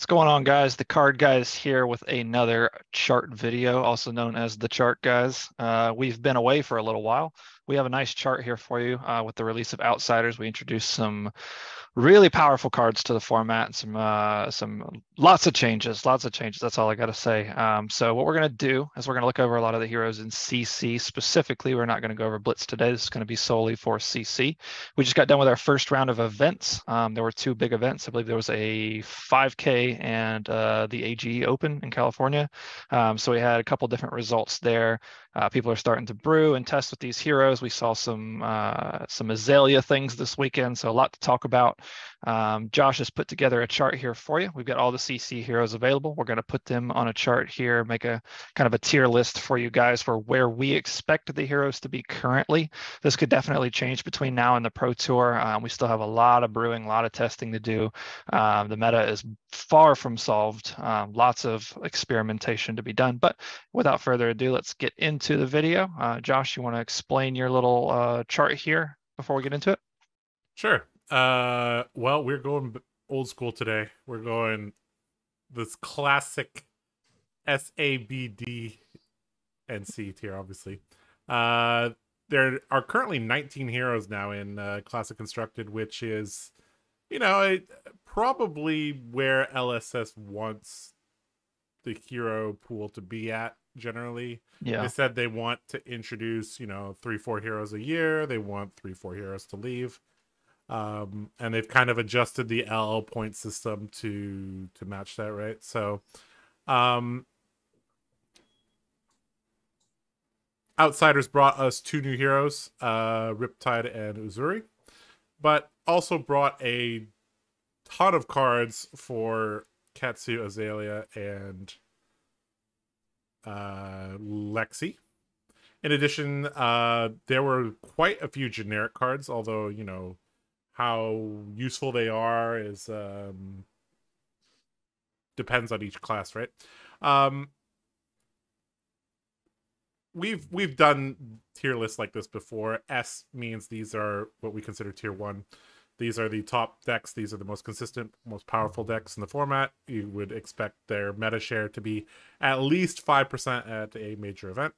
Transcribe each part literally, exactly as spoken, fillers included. What's going on, guys? The Card Guys here with another chart video, also known as the Chart Guys. Uh, we've been away for a little while. We have a nice chart here for you. Uh, with the release of Outsiders, we introduced some really powerful cards to the format and some uh, some lots of changes, lots of changes. That's all I got to say. Um, so what we're going to do is we're going to look over a lot of the heroes in C C specifically. We're not going to go over Blitz today. This is going to be solely for C C. We just got done with our first round of events. Um, there were two big events. I believe there was a five K and uh, the A G E Open in California. Um, so we had a couple different results there. Uh, people are starting to brew and test with these heroes. We saw some uh, some Azalea things this weekend, so a lot to talk about. Um, Josh has put together a chart here for you. We've got all the C C heroes available. We're going to put them on a chart here, make a kind of a tier list for you guys for where we expect the heroes to be currently. This could definitely change between now and the Pro Tour. Um, we still have a lot of brewing, a lot of testing to do. Um, the meta is far from solved. Um, lots of experimentation to be done. But without further ado, let's get into to the video. Uh, Josh, you want to explain your little uh, chart here before we get into it? Sure. Uh, well, we're going old school today. We're going this classic S A B D and C tier, obviously. Uh, there are currently nineteen heroes now in uh, Classic Constructed, which is, you know, it, probably where L S S wants the hero pool to be at. Generally, yeah, they said they want to introduce, you know, three four heroes a year. They want three four heroes to leave, um and they've kind of adjusted the L L point system to to match that, right? So um Outsiders brought us two new heroes, uh Riptide and Uzuri, but also brought a ton of cards for Katsu, Azalea, and uh Lexi. In addition, uh there were quite a few generic cards, although, you know, how useful they are is um depends on each class, right? um we've we've done tier lists like this before. S means these are what we consider tier one. These are the top decks. These are the most consistent, most powerful decks in the format. You would expect their meta share to be at least five percent at a major event.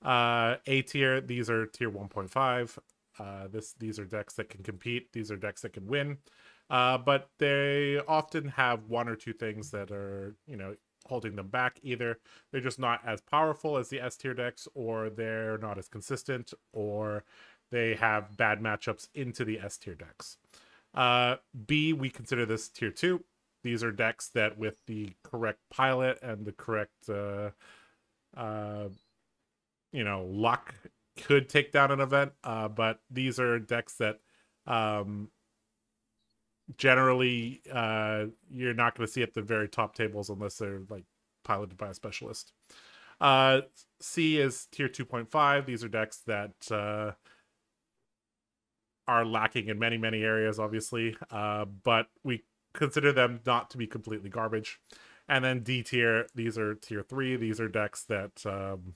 Uh, A tier, these are tier one point five. Uh, this, These are decks that can compete. These are decks that can win. Uh, but they often have one or two things that are, you know, holding them back. Either they're just not as powerful as the S tier decks, or they're not as consistent, or they have bad matchups into the S tier decks. Uh, B, we consider this tier two. These are decks that with the correct pilot and the correct, uh, uh, you know, luck could take down an event. Uh, but these are decks that um, generally uh, you're not going to see at the very top tables unless they're like piloted by a specialist. Uh, C is tier two point five. These are decks that uh, are lacking in many, many areas, obviously, uh, but we consider them not to be completely garbage. And then D tier, these are tier three. These are decks that um,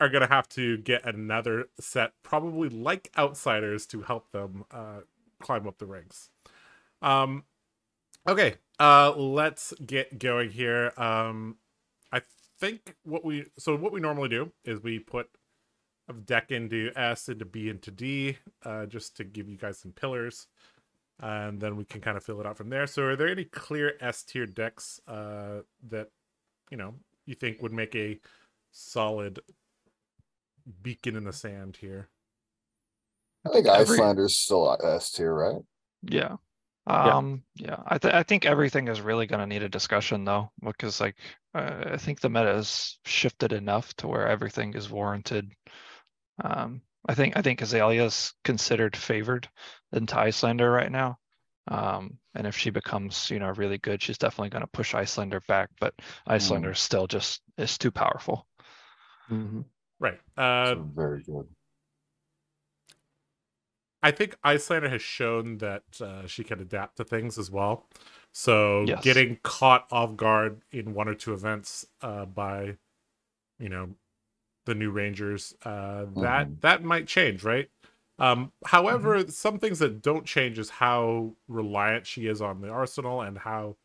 are going to have to get another set, probably like Outsiders, to help them uh, climb up the ranks. Um, okay, uh, let's get going here. Um, I think what we, so what we normally do is we put of deck into S, into B, into D, uh, just to give you guys some pillars, and then we can kind of fill it out from there. So are there any clear S tier decks uh, that, you know, you think would make a solid beacon in the sand here? I think Icelander's still S tier, right? Yeah. Um, yeah, yeah. I, th I think everything is really going to need a discussion, though, because like uh, I think the meta has shifted enough to where everything is warranted. Um, I think I think Azalea is considered favored into Icelander right now, um, and if she becomes, you know, really good, she's definitely going to push Icelander back. But Icelander mm. still just is too powerful. Mm-hmm. Right. Uh, so very good. I think Icelander has shown that uh, she can adapt to things as well. So yes, getting caught off guard in one or two events uh, by, you know, the new Rangers, uh, mm-hmm. that that might change, right? Um, however, mm-hmm. some things that don't change is how reliant she is on the arsenal, and how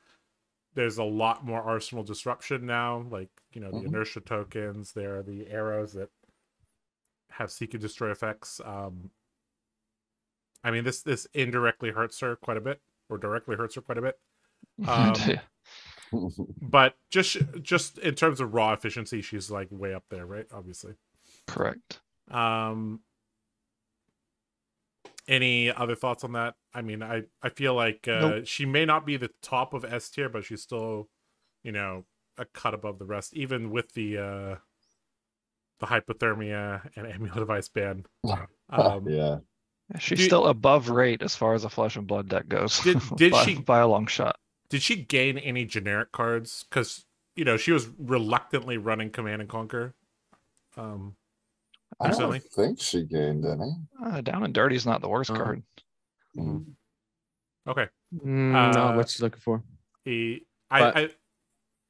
there's a lot more arsenal disruption now. Like, you know, the mm-hmm. inertia tokens, there are the arrows that have seek and destroy effects. Um, I mean, this this indirectly hurts her quite a bit, or directly hurts her quite a bit. Um, but just just in terms of raw efficiency, she's like way up there, right? Obviously. Correct. Um, any other thoughts on that? I mean, I, I feel like uh, nope. she may not be the top of S tier, but she's still, you know, a cut above the rest, even with the uh, the hypothermia and amulet of ice ban. Um, yeah. She's did, still above rate as far as a flesh and blood deck goes. Did, did by, she by a long shot? Did she gain any generic cards? Because, you know, she was reluctantly running Command and Conquer. Um, I don't think she gained any. Uh, Down and Dirty is not the worst uh, card. Mm. Okay. Mm, uh, no, what's she looking for? He, I, but, I,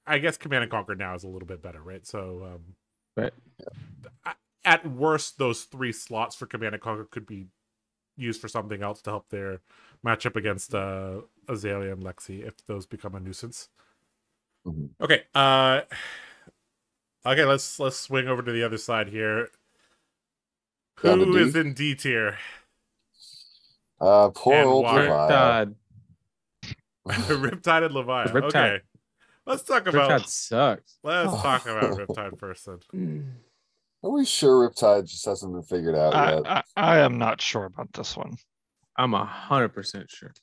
I guess Command and Conquer now is a little bit better, right? So, um, right. I, at worst, those three slots for Command and Conquer could be used for something else to help their matchup against uh, Azalea and Lexi if those become a nuisance. Mm-hmm. Okay. Uh, okay. Let's let's swing over to the other side here. Who is in D tier? Uh, poor and old Riptide. Riptide and Leviathan. Riptide. Okay, let's talk about. Riptide sucks. Let's oh. talk about Riptide first. Then. Are we sure Riptide just hasn't been figured out I, yet? I, I am not sure about this one. I'm a hundred percent sure.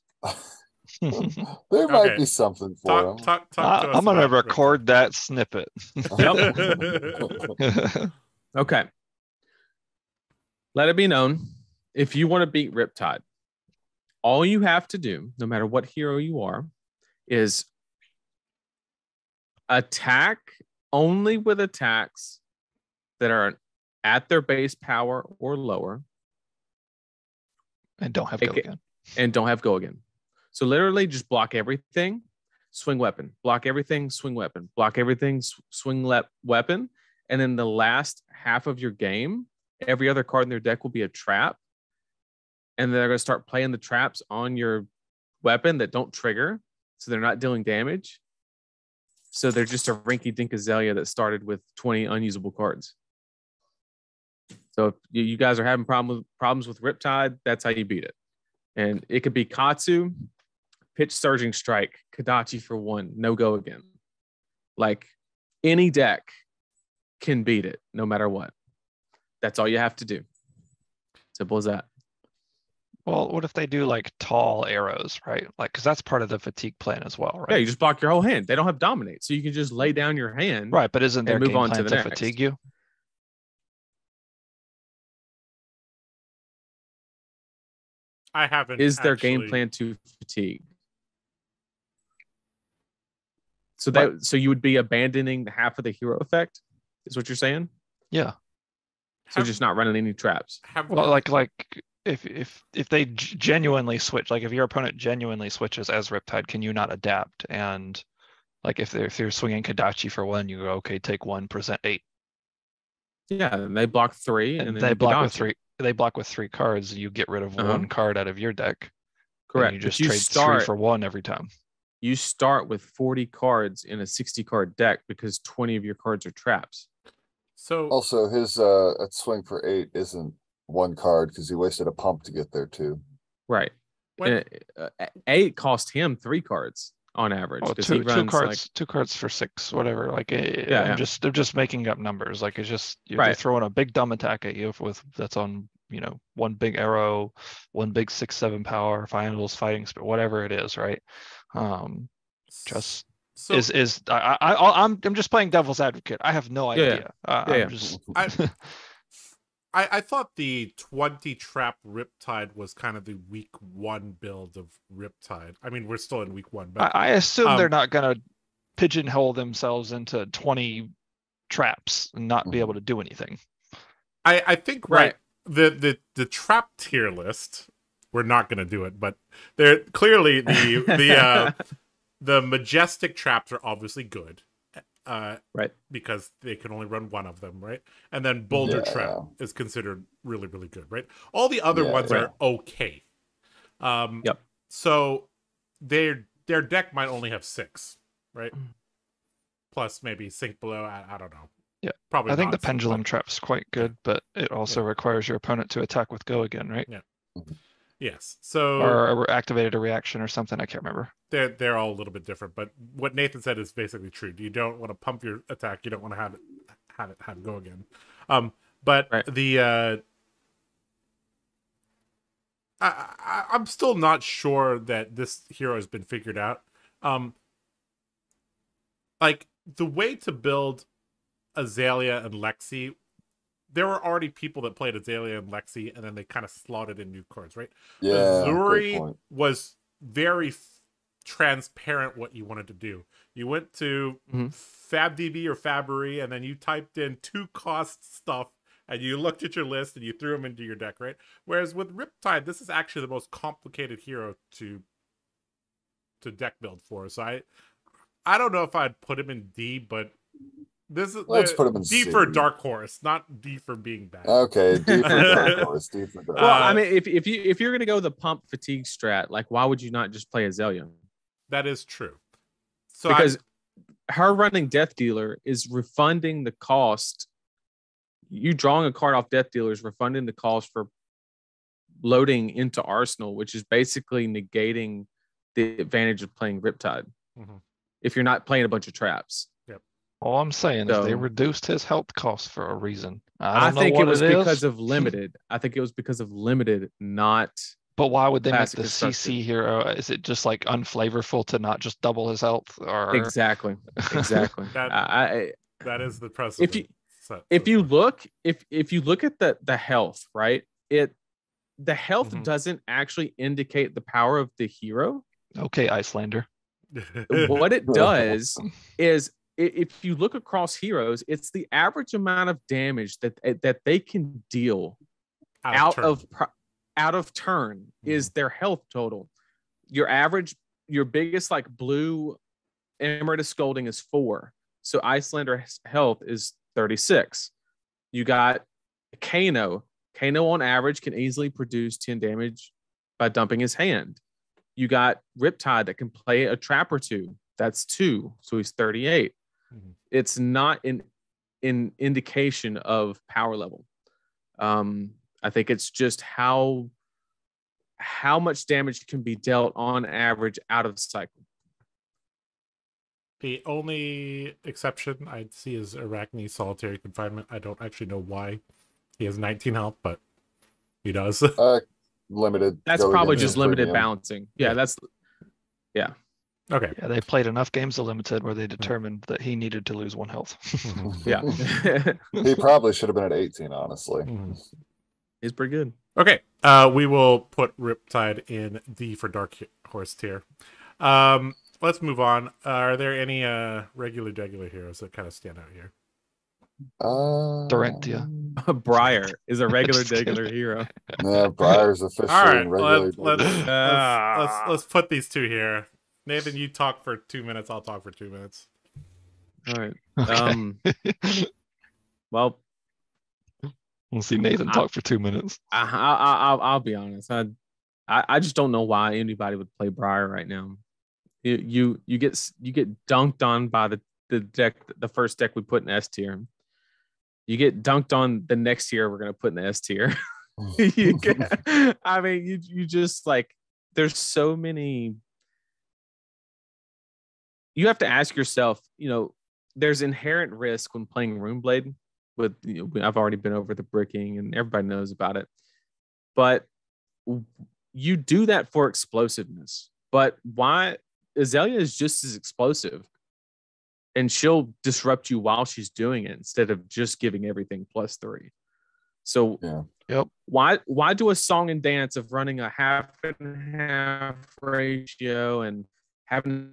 There might okay. be something for talk, him. Talk, talk I, to I'm gonna record Riptide. That snippet. Yep. Okay. Let it be known, if you want to beat Riptide, all you have to do, no matter what hero you are, is attack only with attacks that are at their base power or lower. And don't have go again. And don't have go again. So literally just block everything, swing weapon, block everything, swing weapon, block everything, swing lep weapon. And then the last half of your game, every other card in their deck will be a trap. And they're going to start playing the traps on your weapon that don't trigger. So they're not dealing damage. So they're just a rinky dink Azalea that started with twenty unusable cards. So if you guys are having problem with, problems with Riptide, that's how you beat it. And it could be Katsu, Pitch Surging Strike, Kadachi for one, no go again. Like any deck can beat it no matter what. That's all you have to do. Simple as that. Well, what if they do like tall arrows, right? Like, because that's part of the fatigue plan as well, right? Yeah, you just block your whole hand. They don't have dominate, so you can just lay down your hand. Right, but isn't there move on to the next. Fatigue you? I haven't. Is their actually... game plan to fatigue? So that what? So you would be abandoning the half of the hero effect, is what you're saying? Yeah. So have, just not running any traps. Have, well, like like if if if they genuinely switch, like if your opponent genuinely switches as Riptide, can you not adapt? And like if they're if they're swinging Kadachi for one, you go okay, take one, present eight. Yeah, and they block three, and, and then they block Kadachi. with three. They block with three cards. You get rid of uh-huh. one card out of your deck. Correct. And you just you trade start, three for one every time. You start with forty cards in a sixty card deck because twenty of your cards are traps. So also his uh a swing for eight isn't one card because he wasted a pump to get there too. Right. When, uh, eight cost him three cards on average. Oh, two, he runs two cards, like, two cards for six, whatever. Like it, yeah, I'm yeah. just they're just making up numbers. Like it's just you're right. throwing a big dumb attack at you with that's on you know one big arrow, one big six seven power, finals fighting spirit, whatever it is, right? Um, just. So, is is I I I'm I'm just playing devil's advocate. I have no idea. Yeah, uh, yeah, I'm yeah. just I, I I thought the twenty trap Riptide was kind of the week one build of Riptide. I mean, we're still in week one, but I, I assume um, they're not gonna pigeonhole themselves into twenty traps and not be able to do anything. I I think right, right. the the the trap tier list. We're not gonna do it, but they're clearly the the. Uh, The majestic traps are obviously good. uh, right? Because they can only run one of them, right? And then Boulder yeah. Trap is considered really, really good, right? All the other yeah, ones right. are okay. Um, yep. So their their deck might only have six, right? Plus maybe Sink Below. I, I don't know. Yeah, probably. I think the Pendulum Trap's quite good, but it also yeah. requires your opponent to attack with Go again, right? Yeah. Mm-hmm. Yes. So or activated a reaction or something. I can't remember. They're they're all a little bit different, but what Nathan said is basically true. You don't want to pump your attack. You don't want to have it have it have it go again. Um, but right. the uh, I, I I'm still not sure that this hero has been figured out. Um, like the way to build Azalea and Lexi. There were already people that played Azalea and Lexi, and then they kind of slotted in new cards, right? Yeah, Uzuri was very f transparent what you wanted to do. You went to mm-hmm. FabDB or Fabbery, and then you typed in two cost stuff, and you looked at your list, and you threw them into your deck, right? Whereas with Riptide, this is actually the most complicated hero to to deck build for. So I, I don't know if I'd put him in D, but... This is let's put him in D C. For Dark Horse, not D for being bad. Okay, D for Dark Horse. D for Dark Horse. Well, I mean, if if you if you're gonna go the pump fatigue strat, like why would you not just play Azalea? That is true. So because I... her running Death Dealer is refunding the cost. You drawing a card off Death Dealer is refunding the cost for loading into Arsenal, which is basically negating the advantage of playing Riptide. Mm-hmm. If you're not playing a bunch of traps. All I'm saying so, is they reduced his health costs for a reason. I, don't I think know what it was it because is. of limited. I think it was because of limited, not. But why would they make the C C hero? Is it just like unflavorful to not just double his health? Or exactly, exactly. that, I, that is the precedent. If you so, if you look if if you look at the the health, right? It the health mm-hmm. doesn't actually indicate the power of the hero. Okay, Icelander. What it does is. If you look across heroes, it's the average amount of damage that that they can deal out, out of out of turn mm-hmm. is their health total. Your average, your biggest like blue Emeritus Scolding is four. So Icelander's health is thirty-six. You got Kano. Kano on average can easily produce ten damage by dumping his hand. You got Riptide that can play a trap or two. That's two. So he's thirty-eight. It's not an, an indication of power level. Um, I think it's just how how much damage can be dealt on average out of the cycle. The only exception I'd see is Arakni Solitary Confinement. I don't actually know why he has nineteen health, but he does. uh, limited. That's probably just limited balancing. Yeah, yeah, that's yeah. Okay. Yeah, they played enough games of Limited where they determined that he needed to lose one health. yeah. He probably should have been at eighteen, honestly. He's pretty good. Okay. Uh, we will put Riptide in D for Dark Horse tier. Um, let's move on. Uh, are there any uh, regular, regular heroes that kind of stand out here? Uh, Dorinthea. Briar is a regular regular hero. Yeah, Briar's officially All right, regular. Let's let's, uh, let's, let's, let's put these two here. Nathan, you talk for two minutes. I'll talk for two minutes. All right. Okay. Um, well, we'll see Nathan I, talk for two minutes. I, I, I, I'll, I'll be honest. I, I, I just don't know why anybody would play Briar right now. You, you, you get, you get dunked on by the the deck, the first deck we put in S tier. You get dunked on the next tier we're gonna put in the S tier. you get, I mean, you, you just like there's so many. You have to ask yourself, you know, there's inherent risk when playing Runeblade. With you know, I've already been over the bricking, and everybody knows about it. But you do that for explosiveness. But why Azalea is just as explosive, and she'll disrupt you while she's doing it instead of just giving everything plus three. So, yeah. Yep. Why why do a song and dance of running a half and half ratio and having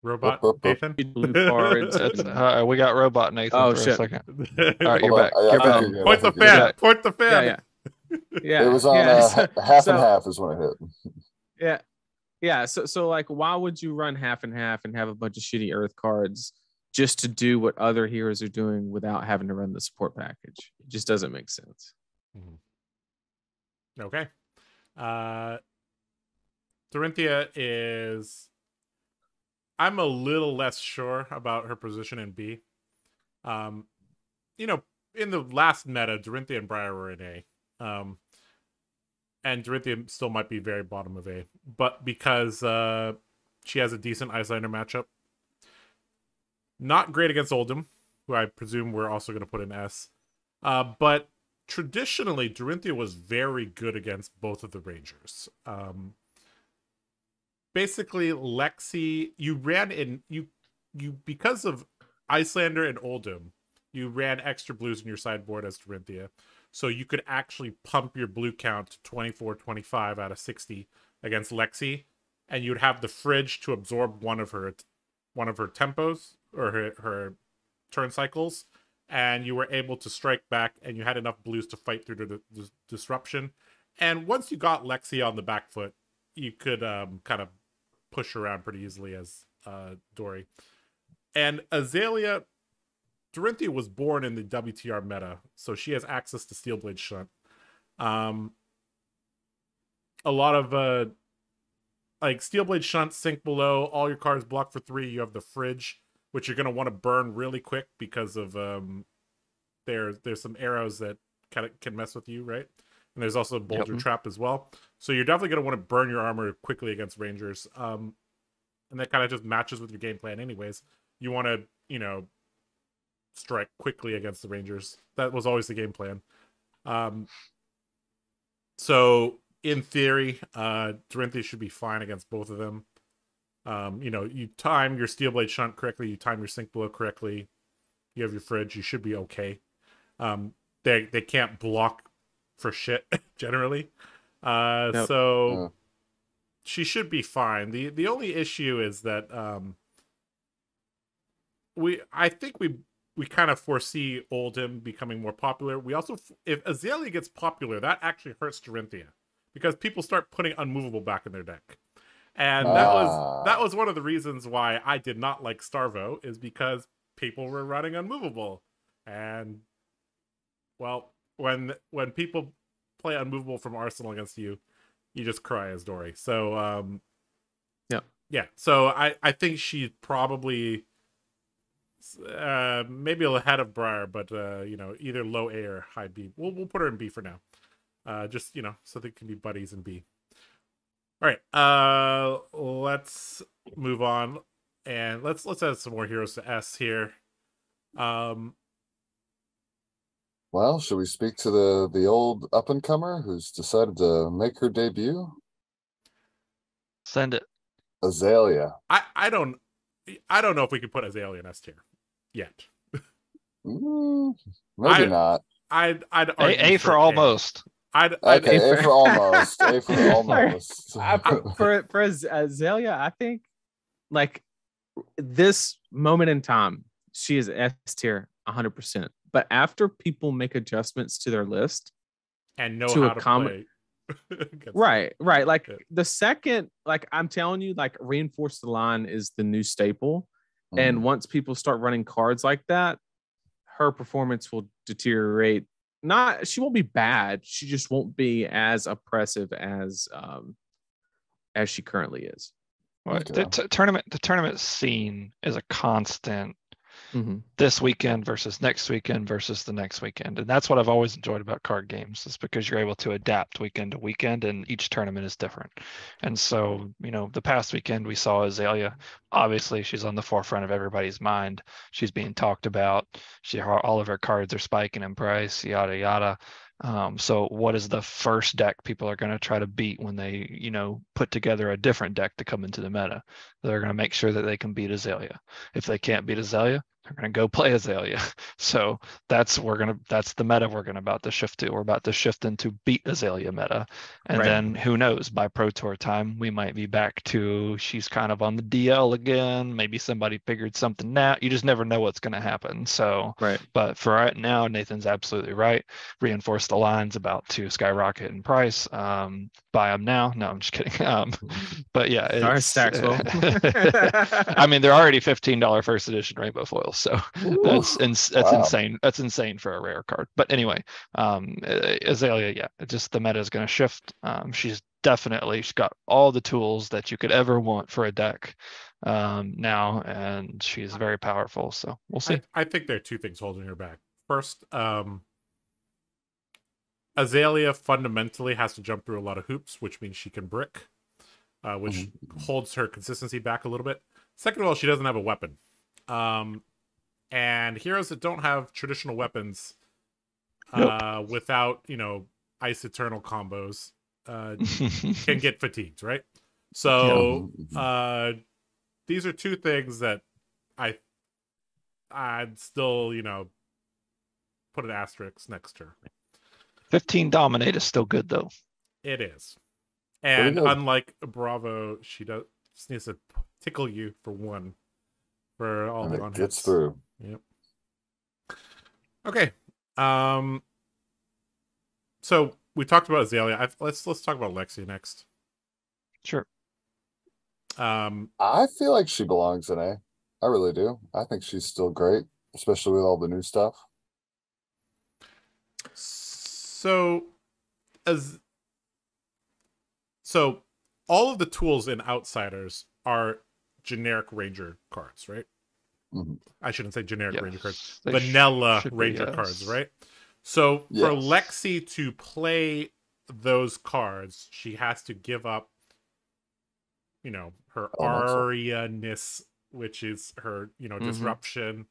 Robot boop, boop, boop. Nathan? cards. Uh, we got Robot Nathan oh, for shit. a second. All right, you're back. I, I you're back. You're point, the fan, you're back. point the fan. Point the fan. Yeah. It was on yeah, uh, so, half so, and half is when it hit. Yeah. Yeah. So, so like, why would you run half and half and have a bunch of shitty Earth cards just to do what other heroes are doing without having to run the support package. It just doesn't make sense. Mm-hmm. Okay. Uh, Dorinthea is... I'm a little less sure about her position in B. Um, you know, in the last meta, Dorinthea and Briar were in A. Um, and Dorinthea still might be very bottom of A. But because uh, she has a decent Icelander matchup. Not great against Oldhim, who I presume we're also going to put in S. Uh, but traditionally, Dorinthea was very good against both of the Rangers. Um, basically, Lexi, you ran in, you, you because of Icelander and Oldhim, you ran extra blues in your sideboard as Dorinthea. So you could actually pump your blue count to twenty-four, twenty-five out of sixty against Lexi. And you'd have the fridge to absorb one of her one of her tempos or her, her turn cycles. And you were able to strike back, and you had enough blues to fight through the, the disruption. And once you got Lexi on the back foot, you could um, kind of push around pretty easily as uh, Dory. And Azalea, Dorinthea was born in the W T R meta, so she has access to Steelblade Shunt. Um, a lot of uh, like Steelblade Shunt, Sink Below, all your cards block for three. You have the fridge, which you're going to want to burn really quick because of um, there, there's some arrows that kind of can mess with you, right? And there's also a boulder yep. trap as well. So you're definitely going to want to burn your armor quickly against Rangers. Um, and that kind of just matches with your game plan anyways. You want to, you know, strike quickly against the Rangers. That was always the game plan. Um, so in theory, uh, Dorinthea should be fine against both of them. Um, you know, you time your Steelblade Shunt correctly, you time your Sink Below correctly, you have your fridge, you should be okay. Um, they they can't block for shit generally, uh, nope. so oh. she should be fine. the The only issue is that um, we I think we we kind of foresee Oldhim becoming more popular. We also, if Azalea gets popular, that actually hurts Dorinthea because people start putting unmovable back in their deck. And that was that was one of the reasons why I did not like Starvo, is because people were running unmovable. And, well, when when people play unmovable from Arsenal against you, you just cry as Dory. So, um, yeah. Yeah, so I, I think she's probably uh, maybe ahead of Briar, but, uh, you know, either low A or high B. We'll, we'll put her in B for now. Uh, just, you know, so they can be buddies in B. All right, uh, let's move on, and let's let's add some more heroes to S here. Um, well, should we speak to the the old up and comer who's decided to make her debut? Send it, Azalea. I I don't I don't know if we could put Azalea in S tier yet. mm, maybe I, not. I'd I'd a, a for, for almost. A. I'd, I'd okay, A for, a for almost. A for almost. I, for, for, for Azalea, I think, like, this moment in time, she is S tier one hundred percent. But after people make adjustments to their list and know to how accommodate, to play. right, right. Like, the second, like, I'm telling you, like, Reinforce the Line is the new staple. Mm. And once people start running cards like that, her performance will deteriorate. Not she won't be bad. She just won't be as oppressive as um as she currently is. Well, the t tournament, the tournament scene is a constant. Mm-hmm. This weekend versus next weekend versus the next weekend, and that's what I've always enjoyed about card games. Is because you're able to adapt weekend to weekend, and each tournament is different. And so, you know, the past weekend we saw Azalea. Obviously, she's on the forefront of everybody's mind. She's being talked about. She, all of her cards are spiking in price. Yada yada. Um, so what is the first deck people are going to try to beat when they, you know, put together a different deck to come into the meta? They're going to make sure that they can beat Azalea. If they can't beat Azalea, they're going to go play Azalea. So that's we're going to that's the meta we're going to about to shift to. We're about to shift into beat Azalea meta, and right. then who knows? By Pro Tour time, we might be back to she's kind of on the D L again. Maybe somebody figured something out. You just never know what's going to happen. So, right. but for right now, Nathan's absolutely right. Reinforce the Line's about to skyrocket in price. Um, buy them now. No, I'm just kidding. Um, but yeah, it's, our stacks will. I mean, they're already fifteen dollars first edition rainbow foil. So Ooh, that's ins- that's wow. insane. That's insane for a rare card. But anyway, um, Azalea, yeah, just the meta is going to shift. Um, she's definitely she's got all the tools that you could ever want for a deck um, now, and she's very powerful. So we'll see. I, I think there are two things holding her back. First, um, Azalea fundamentally has to jump through a lot of hoops, which means she can brick, uh, which mm-hmm. holds her consistency back a little bit. Second of all, she doesn't have a weapon. Um, and heroes that don't have traditional weapons uh, nope. without, you know, Ice Eternal combos uh, can get fatigued, right? So uh, these are two things that I, I'd still, you know, put an asterisk next to her. fifteen dominate is still good, though. It is. And unlike Bravo, she does just needs to tickle you for one. For all and the it gets hits. Through. Yep. Okay. Um. So we talked about Azalea. I've, let's let's talk about Lexi next. Sure. Um. I feel like she belongs in A. I really do. I think she's still great, especially with all the new stuff. So, as so, all of the tools in Outsiders are generic Ranger cards, right? Mm-hmm. I shouldn't say generic yes. Ranger cards. They vanilla sh- Ranger be, yes. cards, right? So yes. for Lexi to play those cards, she has to give up, you know, her oh, Aria-ness, which is her, you know, mm-hmm. disruption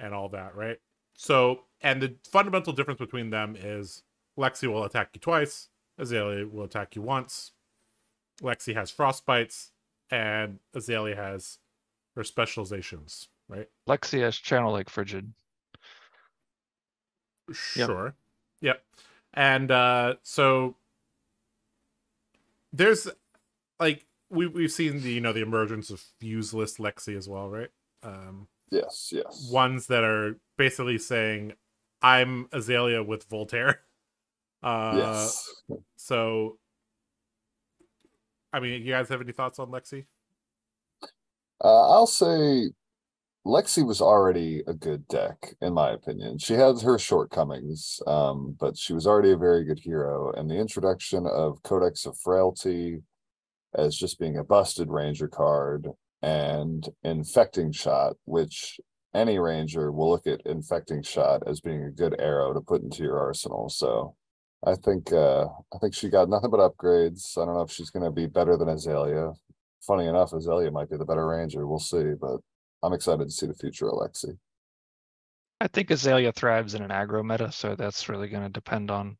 and all that, right? So, and the fundamental difference between them is Lexi will attack you twice, Azalea will attack you once. Lexi has frostbites. And Azalea has her specializations, right? Lexi has Channel Lake Frigid. Sure. Yep. yep. And uh, so there's like we we've seen the you know the emergence of fuseless Lexi as well, right? Um, yes. Yes. Ones that are basically saying, "I'm Azalea with Voltaire." Uh, yes. So. I mean, you guys have any thoughts on Lexi? Uh, I'll say Lexi was already a good deck, in my opinion. She had her shortcomings, um, but she was already a very good hero. And the introduction of Codex of Frailty as just being a busted Ranger card and Infecting Shot, which any Ranger will look at Infecting Shot as being a good arrow to put into your arsenal. So I think uh, I think she got nothing but upgrades. I don't know if she's going to be better than Azalea. Funny enough, Azalea might be the better Ranger. We'll see, but I'm excited to see the future of Lexi. I think Azalea thrives in an aggro meta, so that's really going to depend on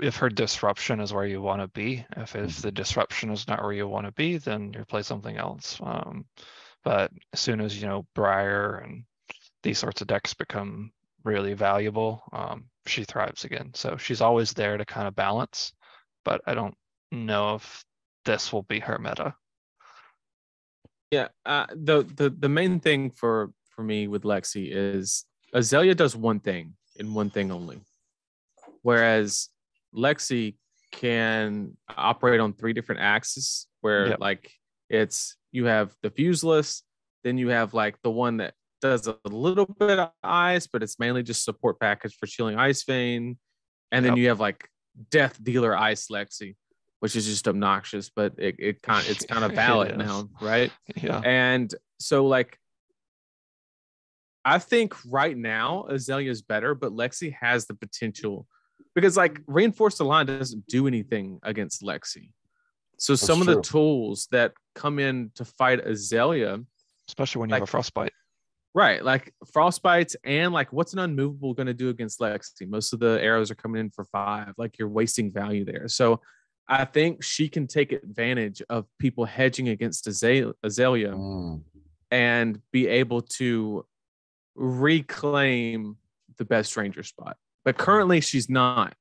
if her disruption is where you want to be. If, if the disruption is not where you want to be, then you play something else. Um, but as soon as, you know, Briar and these sorts of decks become really valuable, um, she thrives again. So she's always there to kind of balance, but I don't know if this will be her meta. Yeah, uh, the the the main thing for for me with Lexi is Azalea does one thing and one thing only, whereas Lexi can operate on three different axes. Where yep. like it's you have the fuseless, then you have like the one that does a little bit of ice, but it's mainly just support package for Chilling Ice Vein. And then yep. you have like Death Dealer Ice Lexi, which is just obnoxious, but it, it kind of, it's kind of valid now, right? Yeah. And so like, I think right now Azalea is better, but Lexi has the potential because like Reinforce the Line doesn't do anything against Lexi. So That's some true. of the tools that come in to fight Azalea, especially when you like, have a frostbite. Right, like frostbites and like what's an unmovable going to do against Lexi? Most of the arrows are coming in for five. Like you're wasting value there. So I think she can take advantage of people hedging against Azalea mm. and be able to reclaim the best ranger spot. But currently she's not.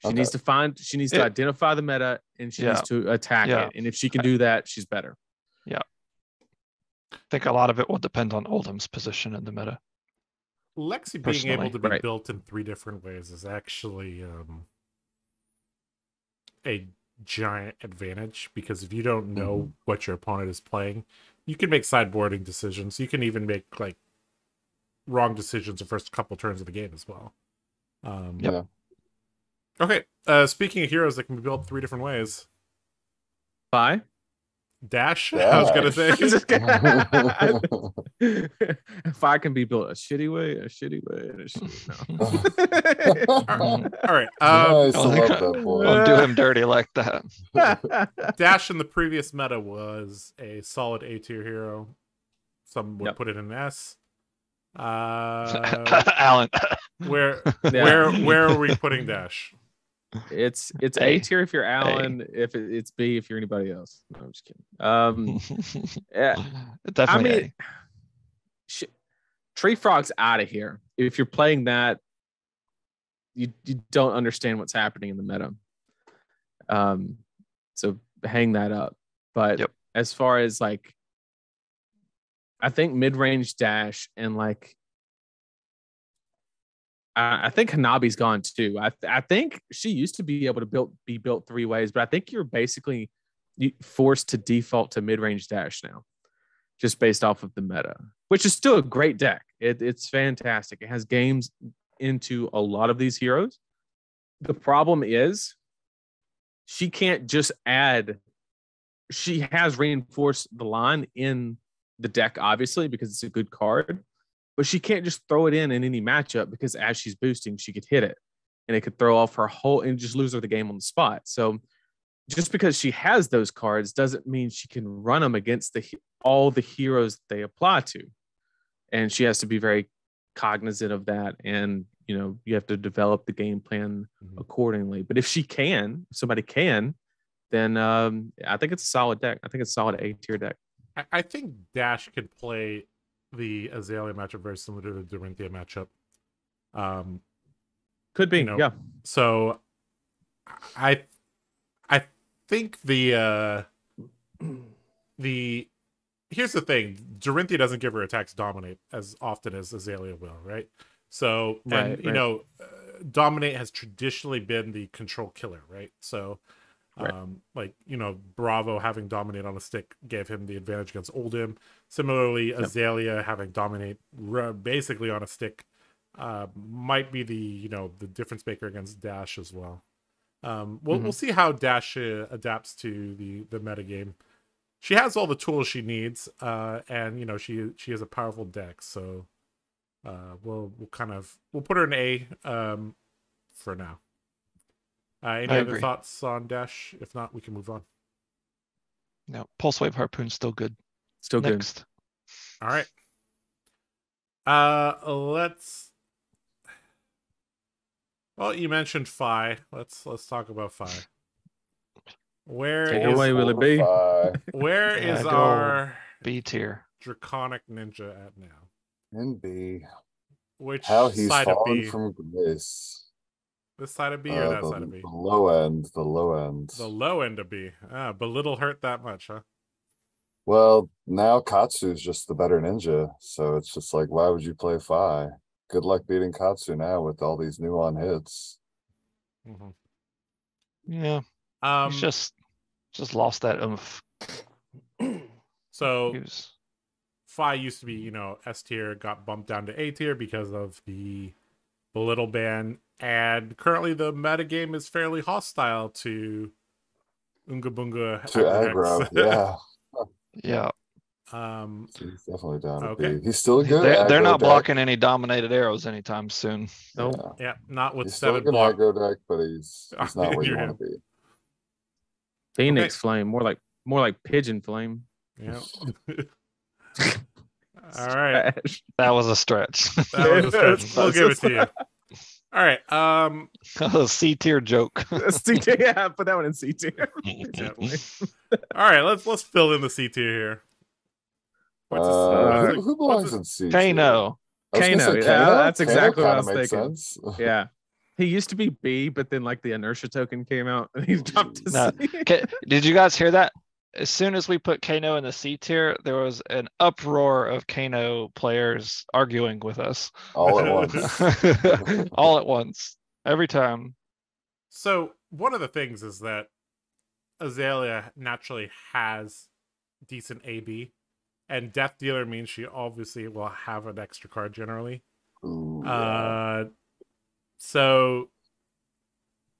She okay. needs to find, she needs to it, identify the meta, and she yeah. needs to attack yeah. it. And if she can do that, she's better. Yeah. I think a lot of it will depend on Oldham's position in the meta. Lexi Personally. being able to be right. built in three different ways is actually um, a giant advantage, because if you don't know mm-hmm. what your opponent is playing, you can make sideboarding decisions. You can even make like wrong decisions the first couple turns of the game as well. Um, yeah. Okay. Uh, speaking of heroes that can be built three different ways. Fai? Dash? Dash? I was going to say. Fai can be built a shitty way, a shitty way, and a shitty no. All right. All right. Um, nice. I love that boy. Don't do him dirty like that. Dash in the previous meta was a solid A tier hero. Some would yep. put it in an S. Uh, Alan. Where yeah. where where are we putting Dash? It's it's A tier if you're Alan. A. If it, it's B if you're anybody else. No, I'm just kidding. Um, yeah, definitely. I mean, sh Tree Frog's out of here. If you're playing that, you you don't understand what's happening in the meta. Um, so hang that up. But yep. as far as like, I think mid range Dash and like. I think Hanabi's gone too. I th I think she used to be able to build be built three ways, but I think you're basically forced to default to mid-range Dash now, just based off of the meta, which is still a great deck. It, it's fantastic. It has games into a lot of these heroes. The problem is she can't just add. She has reinforced the line in the deck, obviously, because it's a good card. But she can't just throw it in in any matchup, because as she's boosting, she could hit it and it could throw off her whole and just lose her the game on the spot. So just because she has those cards doesn't mean she can run them against the, all the heroes they apply to. And she has to be very cognizant of that. And, you know, you have to develop the game plan mm-hmm. accordingly. But if she can, if somebody can, then um, I think it's a solid deck. I think it's a solid A tier deck. I, I think Dash could play the Azalea matchup very similar to the Dorinthea matchup. Um, Could be, you know, yeah. So I I think the uh, the here's the thing. Dorinthea doesn't give her attacks dominate as often as Azalea will, right? So, right, and, right. you know, uh, dominate has traditionally been the control killer, right? So, um, right. like, you know, Bravo having dominate on a stick gave him the advantage against Oldhim. Similarly, yep. Azalea having dominate basically on a stick uh, might be the, you know, the difference maker against Dash as well. Um, we'll, mm-hmm. we'll see how Dash uh, adapts to the, the metagame. She has all the tools she needs, uh, and, you know, she she has a powerful deck. So uh, we'll, we'll kind of, we'll put her in A um, for now. Uh, any I other agree. thoughts on Dash? If not, we can move on. No, Pulse Wave Harpoon's still good. Still Next. good. All right. Uh, let's. Well, you mentioned Fai. Let's let's talk about Fai. Where Take is away, will it be? Fai. Where yeah, is our B tier Draconic Ninja at now? In B. Which How he's side of B? From this. This side of B or uh, that the, side of B? The low end. The low end. The low end of B. Ah, belittle hurt that much, huh? Well, now Katsu's just the better ninja. So it's just like, why would you play Fai? Good luck beating Katsu now with all these new on hits. Mm-hmm. Yeah. Um, He's just, just lost that oomph. So was... Fai used to be, you know, S tier, got bumped down to A tier because of the belittle ban. And currently the metagame is fairly hostile to Oonga Boonga. To aggro, yeah. Yeah. Um, he's definitely down okay. to B. He's still good. They're, they're not deck. blocking any dominated arrows anytime soon. No. Nope. Yeah. yeah, not with he's seven still block. Aggro deck, but he's, he's not where you want to be. Phoenix okay. Flame, more like more like Pigeon Flame. Yeah. All right. That was a stretch. That was a stretch. We'll give it to you. All right. Um, oh, C tier joke. C tier, yeah, put that one in C tier. All right, let's let's fill in the C tier here. What's uh, a, who, who belongs what's in C tier? Kano. Kano, yeah, that's exactly Kano what I was thinking. Sense. Yeah, he used to be B, but then like the inertia token came out and he dropped to no. C. K- Did you guys hear that? As soon as we put Kano in the C tier, there was an uproar of Kano players arguing with us. All at once. All at once. Every time. So one of the things is that Azalea naturally has decent A B, and Death Dealer means she obviously will have an extra card generally. Ooh, yeah. Uh, so,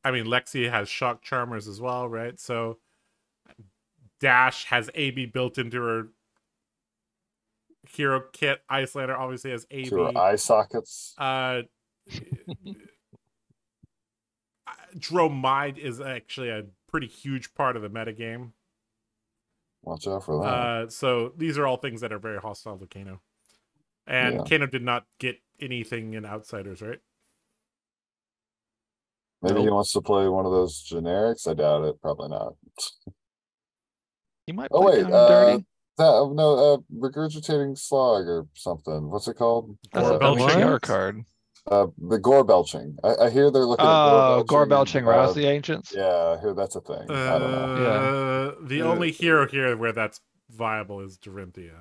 I mean, Lexi has Shock Charmers as well, right? So Dash has A B built into her hero kit. Icelander obviously has A B. To her eye sockets. Uh, Dromai is actually a pretty huge part of the metagame. Watch out for that. Uh, so these are all things that are very hostile to Kano. And yeah. Kano did not get anything in Outsiders, right? Maybe he wants to play one of those generics. I doubt it. Probably not. You might oh wait, uh, that, no, uh, regurgitating slog or something. What's it called? That's a belching card. Uh, the gore belching. I, I hear they're looking. Oh, at gore belching, gore belching uh, rouse the ancients. Yeah, I hear that's a thing. Uh, I don't know. Yeah. Uh, the yeah. only hero here where that's viable is Dorinthea.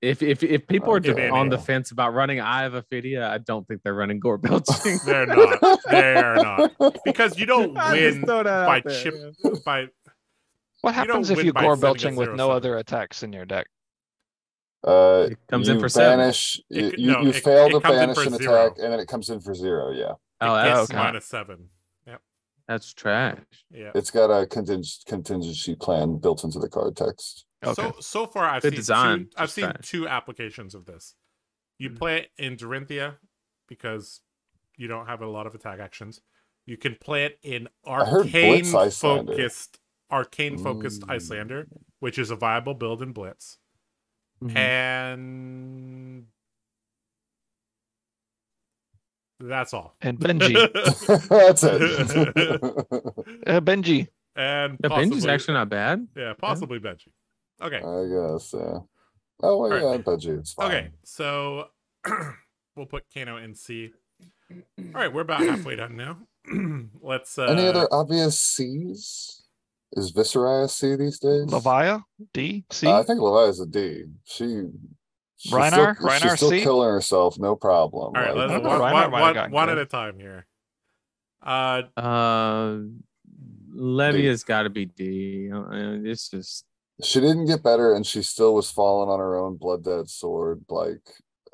If if if people are okay. on the fence about running Eye of Ophidia, I don't think they're running gore belching. They're not. They're not because you don't win by there, chip yeah. by. What happens you if you gore belching with no seven. Other attacks in your deck? Uh, it comes you in for banish, seven. It, you no, you it, fail it to banish an zero. attack, and then it comes in for zero. Yeah. Oh, it gets okay. minus seven. Yep. That's trash. Yeah. It's got a conting- contingency plan built into the card text. Okay. So so far, I've Good seen design. two, I've seen two applications of this. You mm-hmm. play it in Dorinthea because you don't have a lot of attack actions. You can play it in arcane Blitz, focused. Arcane focused mm. Icelander, which is a viable build in Blitz, mm-hmm. and that's all. And Benji, that's it. uh, Benji, and yeah, possibly, Benji's actually not bad. Yeah, possibly yeah. Benji. Okay, I guess. Uh, oh well, yeah, right. Benji. It's fine. Okay, so we'll put Kano in C. All right, we're about halfway done now. Let's. Uh, Any other obvious C's? Is Viscera a C these days? Levia? D? C? Uh, I think Levia is a D. She, she's Reinar? still, Reinar she's still C? killing herself, no problem. All right, like, let's one, one, one, one at a time here. Uh, uh, Levia's got to be D. It's just... She didn't get better, and she still was falling on her own blood-dead sword. Like,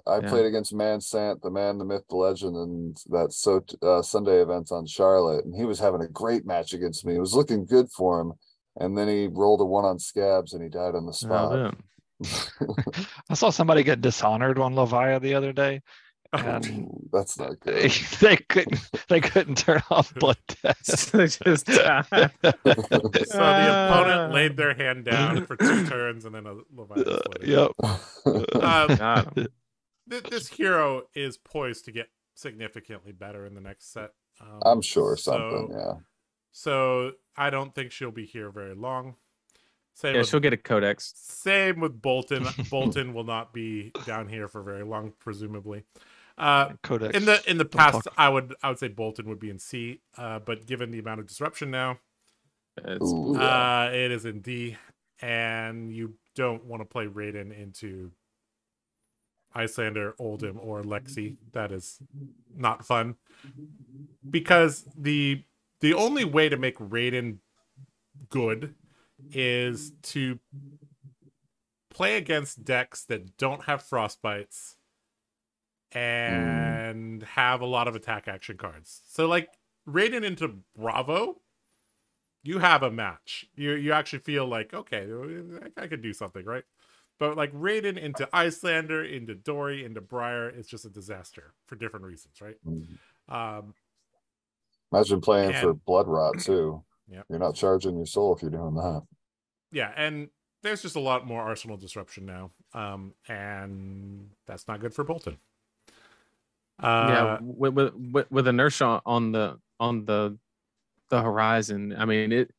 I yeah. played against Man Sant, the man, the myth, the legend, and that so uh, Sunday event on Charlotte, and he was having a great match against me. It was looking good for him, and then he rolled a one on Scabs, and he died on the spot. Oh, I saw somebody get dishonored on Levia the other day. And oh, that's not good. They, they couldn't. They couldn't turn off blood tests. They just died. So the opponent laid their hand down for two turns, and then a Levia. Yep. Um, This hero is poised to get significantly better in the next set. Um, I'm sure something, so, yeah. So I don't think she'll be here very long. Same yeah, with, she'll get a Codex. Same with Boltyn. Boltyn will not be down here for very long, presumably. Uh, Codex. In the in the past, I would I would say Boltyn would be in C, uh, but given the amount of disruption now, it's, Ooh, yeah. uh, it is in D, and you don't want to play Raiden into Icelander, Oldhim, or Lexi. That is not fun, because the the only way to make Raiden good is to play against decks that don't have frostbites and mm. have a lot of attack action cards. So like Raiden into Bravo, you have a match. You you actually feel like, okay, I, I could do something, right? But like Raiden into Icelander, into Dory, into Briar, it's just a disaster for different reasons, right? Mm-hmm. Um, Imagine playing and, for Blood Rot too. Yep. You're not charging your soul if you're doing that. Yeah, and there's just a lot more arsenal disruption now, um, and that's not good for Boltyn. Uh, yeah, with, with with inertia on the on the the horizon. I mean, it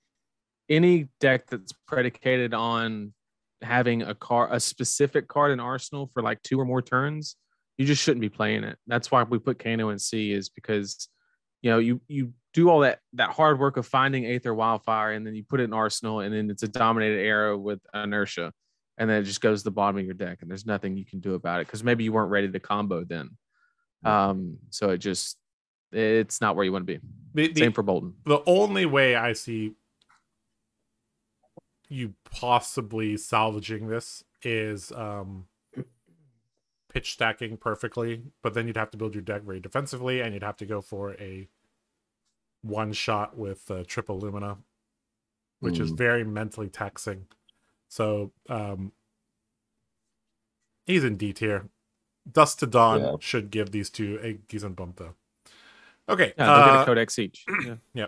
any deck that's predicated on having a car a specific card in arsenal for like two or more turns you just shouldn't be playing it. That's why we put Kano in C, is because, you know, you you do all that that hard work of finding Aether Wildfire, and then you put it in Arsenal, and then it's a dominated arrow with Inertia, and then it just goes to the bottom of your deck, and there's nothing you can do about it because maybe you weren't ready to combo then. Um, so it just it's not where you want to be. The, the, Same for Boltyn. The only way I see you possibly salvaging this is um, pitch stacking perfectly, but then you'd have to build your deck very defensively, and you'd have to go for a one shot with uh, triple Lumina, which mm. is very mentally taxing. So um, he's in D tier. Dusk to Dawn yeah. should give these two a decent bump, though. Okay, yeah, they'll uh, get a Codex each. Yeah. yeah.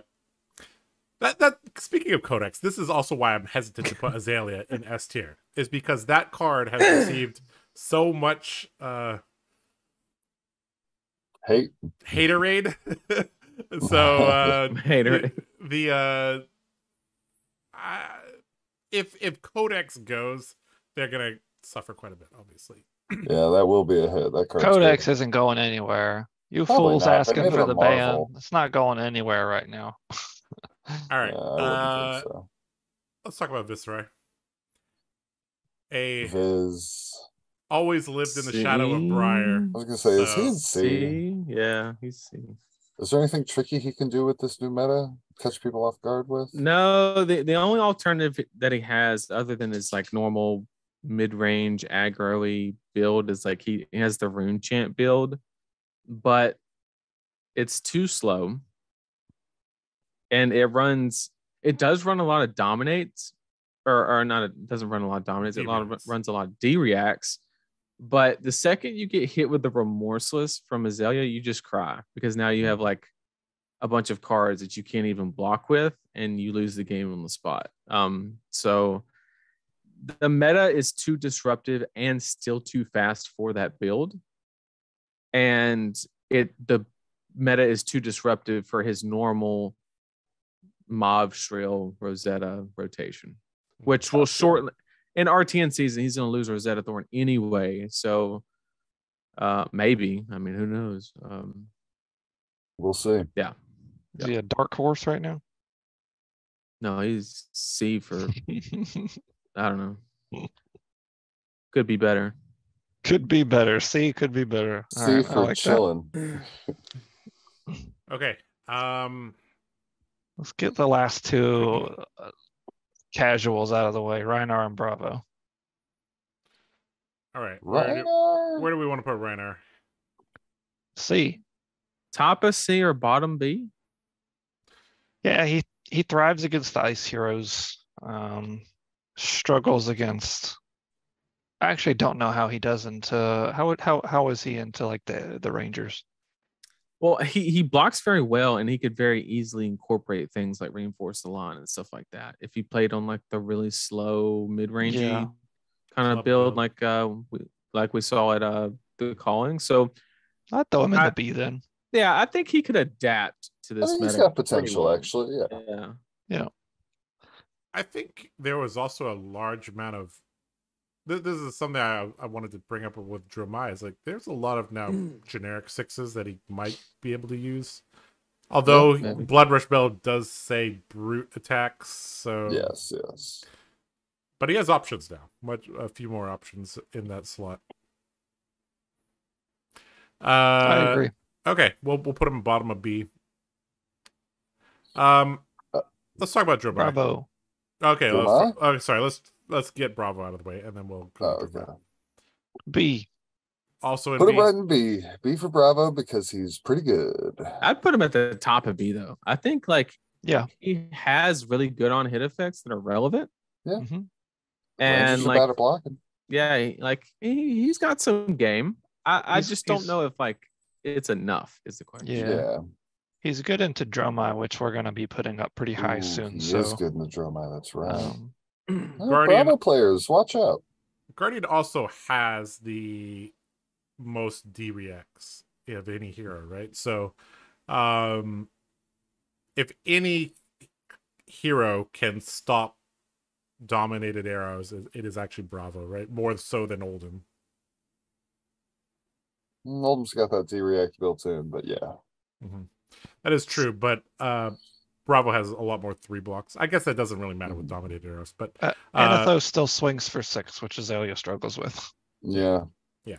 That that speaking of Codex, this is also why I'm hesitant to put Azalea in S tier, is because that card has received so much uh, hate, haterade. so uh, haterade. The, the uh, I, if if Codex goes, they're gonna suffer quite a bit, obviously. Yeah, that will be a hit. That Codex isn't going anywhere. You Probably fools not. Asking for the Marvel. Ban. It's not going anywhere right now. All right. Yeah, uh, so. Let's talk about Viscerai. A Viz... always lived C? in the shadow of Briar. I was going to say, so. Is he in C? C? Yeah, he's C. Is there anything tricky he can do with this new meta? Catch people off guard with? No, the, the only alternative that he has, other than his like normal mid-range aggro-y build, is like he, he has the Rune Chant build. But it's too slow, and it runs. It does run a lot of dominates, or or not. It doesn't run a lot of dominates. It a lot of, runs a lot of D-reacts. But the second you get hit with the Remorseless from Azalea, you just cry, because now you have like a bunch of cards that you can't even block with, and you lose the game on the spot. Um, so the meta is too disruptive and still too fast for that build. And it the meta is too disruptive for his normal Mob, Shrill, Rosetta rotation, which will shorten. In R T N season, he's going to lose Rosetta Thorn anyway. So uh, maybe. I mean, who knows? Um, we'll see. Yeah. Is yeah. he a dark horse right now? No, he's C for... I don't know. Could be better. Could be better. C could be better. C right, for like chilling. Okay. Um, Let's get the last two uh, casuals out of the way. Reinar and Bravo. All right. Where do, where do we want to put Reinar? C. Top of C or bottom B? Yeah, he, he thrives against the ice heroes. Um, struggles against... I actually don't know how he does into how how how is he into like the the Rangers? Well, he he blocks very well, and he could very easily incorporate things like Reinforce the Line and stuff like that. If he played on like the really slow mid rangey yeah. kind of build, like uh we, like we saw at uh the Calling. So I'd throw him in I, the B then. Yeah, I think he could adapt to this. I think he's got potential, actually. Yeah. yeah, yeah. I think there was also a large amount of. This is something I, I wanted to bring up with Dromai. Is like there's a lot of now mm. generic sixes that he might be able to use. Although yeah, Blood Rush Bell does say brute attacks, so yes, yes. But he has options now. Much a few more options in that slot. Uh, I agree. Okay, we'll we'll put him bottom of B. Um, let's talk about Dromai. Bravo. Okay. Dromai? Let's, oh, sorry. Let's. Let's get Bravo out of the way, and then we'll go. Oh, okay. B. Also in put him right in B. B for Bravo, because he's pretty good. I'd put him at the top of B, though. I think, like, yeah, he has really good on hit effects that are relevant. Yeah. Mm-hmm. And, like, about blocking. Yeah, he, like, he, he's got some game. I, I just don't know if, like, it's enough is the question. Yeah. yeah. He's good into Dromai, which we're going to be putting up pretty high Ooh, soon. He so. is good in the Dromai, that's right. Um, Oh, Guardian, Bravo players, watch out. Guardian also has the most D-reacts of any hero, right? So um, if any hero can stop dominated arrows, it is actually Bravo, right? More so than Oldhim. Oldham's got that Z-React built in, but yeah. Mm-hmm. That is true, but uh, Bravo has a lot more three blocks. I guess that doesn't really matter with Dominated Arrows, but... Uh, uh, Anatho still swings for six, which Azalea struggles with. Yeah. Yeah.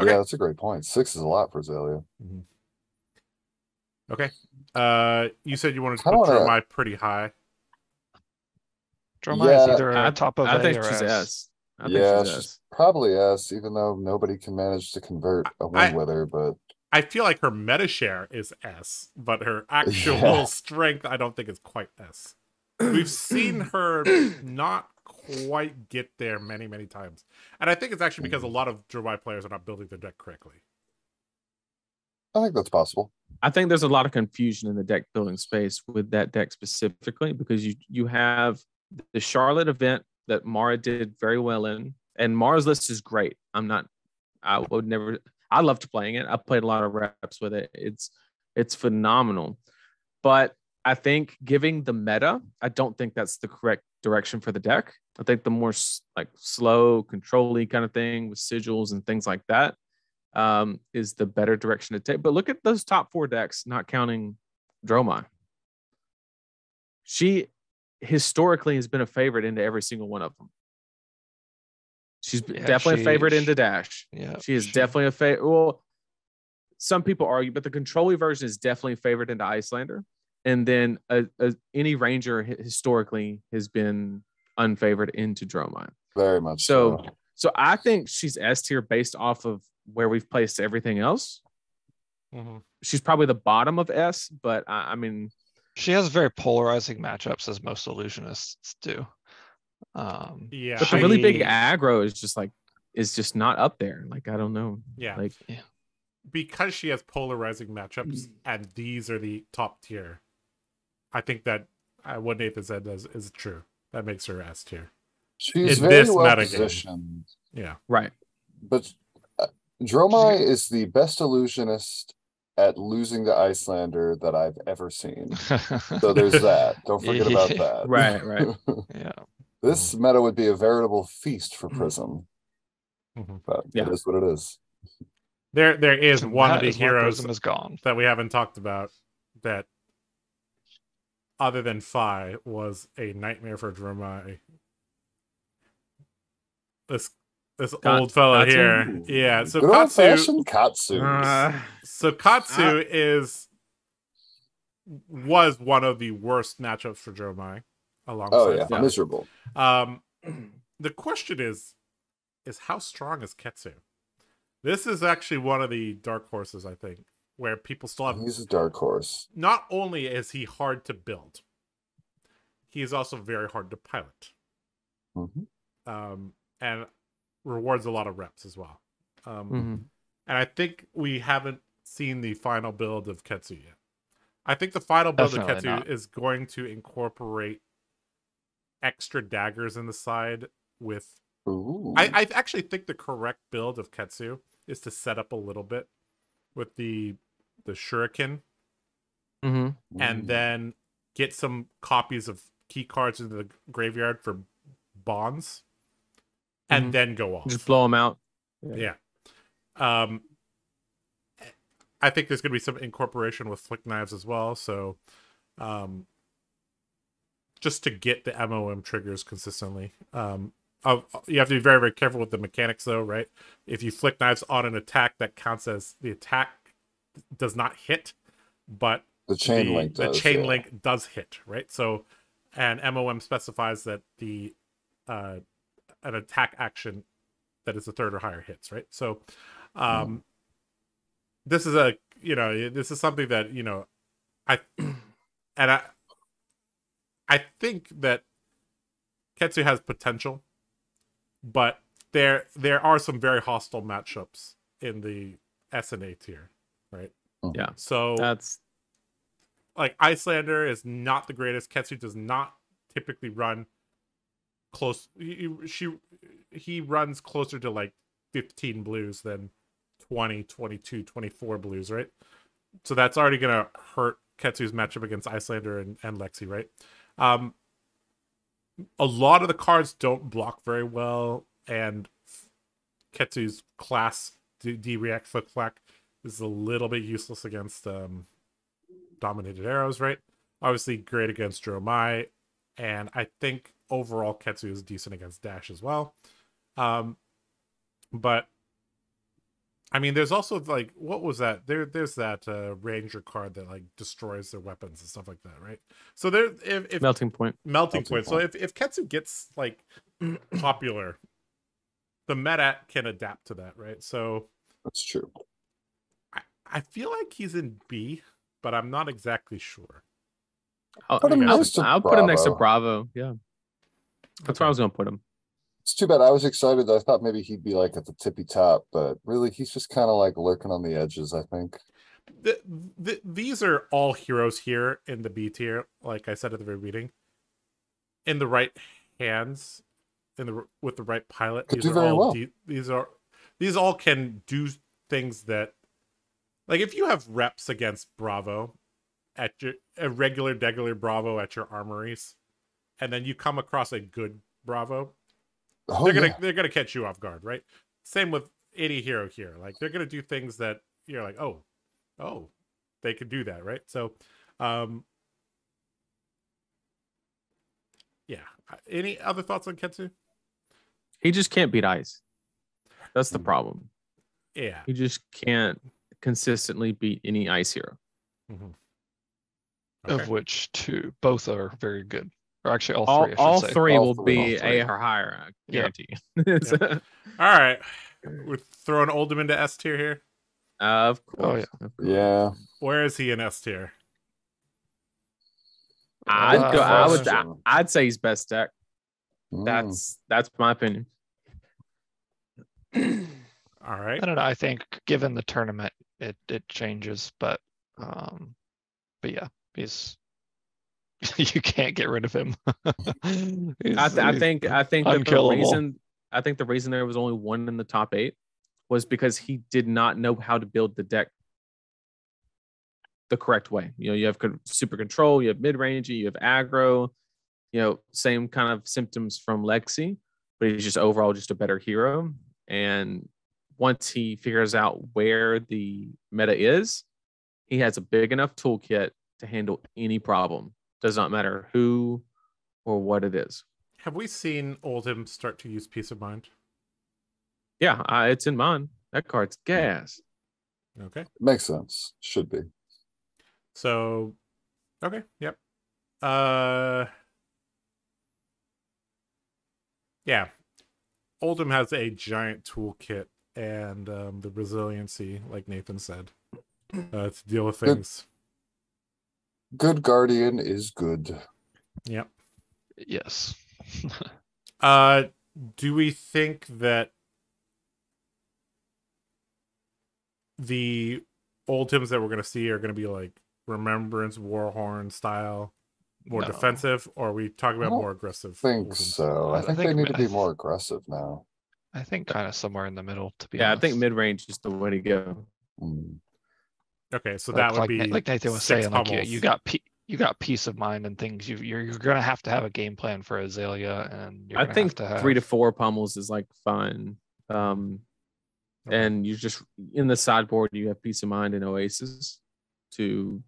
Okay. Yeah, that's a great point. Six is a lot for Azalea. Mm-hmm. Okay. Uh, you said you wanted to put wanna... Dromai pretty high. Dromai yeah, is either on top of I a think or she's S. S. I yeah, think she's she's S. Probably S, even though nobody can manage to convert a win with her, but... I feel like her meta share is S, but her actual yeah. strength, I don't think is quite S. We've seen her not quite get there many, many times. And I think it's actually because a lot of Dromai players are not building their deck correctly. I think that's possible. I think there's a lot of confusion in the deck building space with that deck specifically, because you, you have the Charlotte event that Mara did very well in, and Mara's list is great. I'm not, I would never... I loved playing it. I played a lot of reps with it. It's it's phenomenal. But I think giving the meta, I don't think that's the correct direction for the deck. I think the more like slow, control-y kind of thing with sigils and things like that um, is the better direction to take. But look at those top four decks, not counting Dromai. She historically has been a favorite into every single one of them. She's yeah, definitely she, a favorite into Dash. Yeah, she is she, definitely a favorite. Well, some people argue, but the control-y version is definitely favored into Icelander. And then a, a, any Ranger historically has been unfavored into Dromai. Very much so. So, so I think she's S tier based off of where we've placed everything else. Mm-hmm. She's probably the bottom of S, but I, I mean... She has very polarizing matchups, as most illusionists do. Um, yeah, but the really big aggro is just like is just not up there. Like I don't know. Yeah, like yeah. because she has polarizing matchups, and these are the top tier. I think that uh, what Nathan said is, is true. That makes her S tier. She's In very this well positioned. Game. Yeah, right. But uh, Dromai is the best illusionist at losing to Icelander that I've ever seen. So there's that. Don't forget about that. Right. Right. Yeah. This meta would be a veritable feast for Prism. Mm-hmm. But yeah. It is what it is. There there is one that of the heroes is gone. That we haven't talked about that other than Fai was a nightmare for Dromai. This this Kat, old fella Katsu? Here. Yeah. So Good Katsu Katsu. Uh, so Katsu uh, is was one of the worst matchups for Dromai. Alongside oh yeah, them. Miserable. Um, the question is, is how strong is Katsu? This is actually one of the dark horses, I think, where people still have. He's a dark horse. Not only is he hard to build, he is also very hard to pilot, mm-hmm. um, and rewards a lot of reps as well. Um, mm-hmm. And I think we haven't seen the final build of Katsu yet. I think the final build Definitely of Katsu not. Is going to incorporate extra daggers in the side with Ooh. I, I actually think the correct build of Katsu is to set up a little bit with the the shuriken mm-hmm. and then get some copies of key cards into the graveyard for bonds and mm-hmm. then go off, just blow them out. Yeah, yeah. um I think there's gonna be some incorporation with flick knives as well, so um just to get the M O M triggers consistently. Um, I'll, you have to be very, very careful with the mechanics, though, right? If you flick knives on an attack, that counts as the attack does not hit, but the chain the, link, does, the chain yeah. link does hit, right? So, and M O M specifies that the uh, an attack action that is a third or higher hits, right? So, um, mm. this is a you know this is something that you know I and I. I think that Katsu has potential, but there there are some very hostile matchups in the S and A tier, right? Yeah. So that's like Icelander is not the greatest. Katsu does not typically run close. He, she he runs closer to like fifteen blues than twenty, twenty-two, twenty-four blues, right? So that's already gonna hurt Katsu's matchup against Icelander and, and Lexi, right? Um, a lot of the cards don't block very well, and Katsu's class D-Reacts looks like is a little bit useless against um, dominated arrows, right? Obviously great against Dromai, and I think overall Katsu is decent against Dash as well. Um, but I mean, there's also like, what was that? There, there's that uh, Ranger card that like destroys their weapons and stuff like that, right? So there, if, if melting point, melting, melting point. point. So if if Katsu gets like popular, the meta can adapt to that, right? So that's true. I, I feel like he's in B, but I'm not exactly sure. I'll put him next to I'll Bravo. Put him next to Bravo. Yeah, that's okay. Where I was going to put him. It's too bad. I was excited. I thought maybe he'd be like at the tippy top, but really he's just kind of like lurking on the edges, I think. The, the, these are all heroes here in the B tier, like I said at the very beginning. In the right hands, in the with the right pilot, these are, all well. these are these all can do things that, like if you have reps against Bravo at your a regular degular Bravo at your armories, and then you come across a good Bravo. Oh, they're gonna yeah. they're gonna catch you off guard, right? Same with any hero here. Like they're gonna do things that you're like, oh, oh, they could do that, right? So, um, yeah. Any other thoughts on Katsu? He just can't beat Ice. That's the problem. Yeah, he just can't consistently beat any Ice hero. Mm-hmm. Okay. Of which two, both are very good. Or actually, all, all three. I all say. three all will three, be three. A or higher. I guarantee. Yeah. So. Yeah. All right, we're throwing Oldhim into S tier here. Uh, of course. Oh, yeah. yeah. Where is he in S tier? I'd uh, go, I would. I, I'd say he's best deck. Mm. That's that's my opinion. All right. I don't know. I think given the tournament, it it changes, but um, but yeah, he's. You can't get rid of him. I, th I think I think that the reason I think the reason there was only one in the top eight was because he did not know how to build the deck the correct way. You know, you have super control, you have mid range, you have aggro. You know, same kind of symptoms from Lexi, but he's just overall just a better hero. And once he figures out where the meta is, he has a big enough toolkit to handle any problem. Does not matter who or what it is. Have we seen Oldhim start to use Peace of Mind? Yeah, uh, it's in mine. That card's gas. Okay. Makes sense. Should be. So, okay. Yep. Uh, yeah. Oldhim has a giant toolkit and um, the resiliency, like Nathan said, uh, to deal with things. Good. Good Guardian is good. Yep. Yes. uh, do we think that the Oldhims that we're going to see are going to be like Remembrance, Warhorn style, more no. defensive, or are we talking about more aggressive? I think Oldhims? so. I think, I think they need to be more aggressive now. I think kind of somewhere in the middle, to be yeah, honest. Yeah, I think mid-range is the way to go. Mm. Okay, so like, that would like, be like Nathan was saying. Like you, you got pe you got peace of mind and things. You you're you're gonna have to have a game plan for Azalea, and you're I think have to have... three to four pummels is like fun. Um, okay. And you just in the sideboard you have peace of mind and Oasis to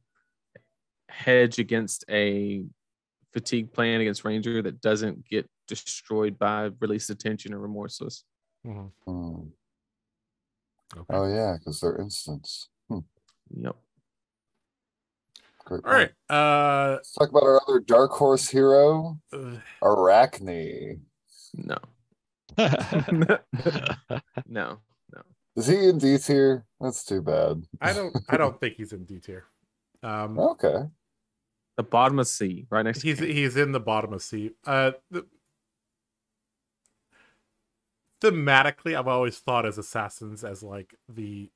hedge against a fatigue plan against Ranger that doesn't get destroyed by released attention or remorseless. Mm-hmm. Mm. Okay. Oh yeah, because they're instants. Hmm. Yep. Great All point. right. Uh, Let's talk about our other dark horse hero, uh, Arakni. No. no. No. Is he in D tier? That's too bad. I don't. I don't think he's in D tier. Um, okay. The bottom of C, right next. He's to he's in the bottom of C. Uh, the, thematically, I've always thought as assassins as like the.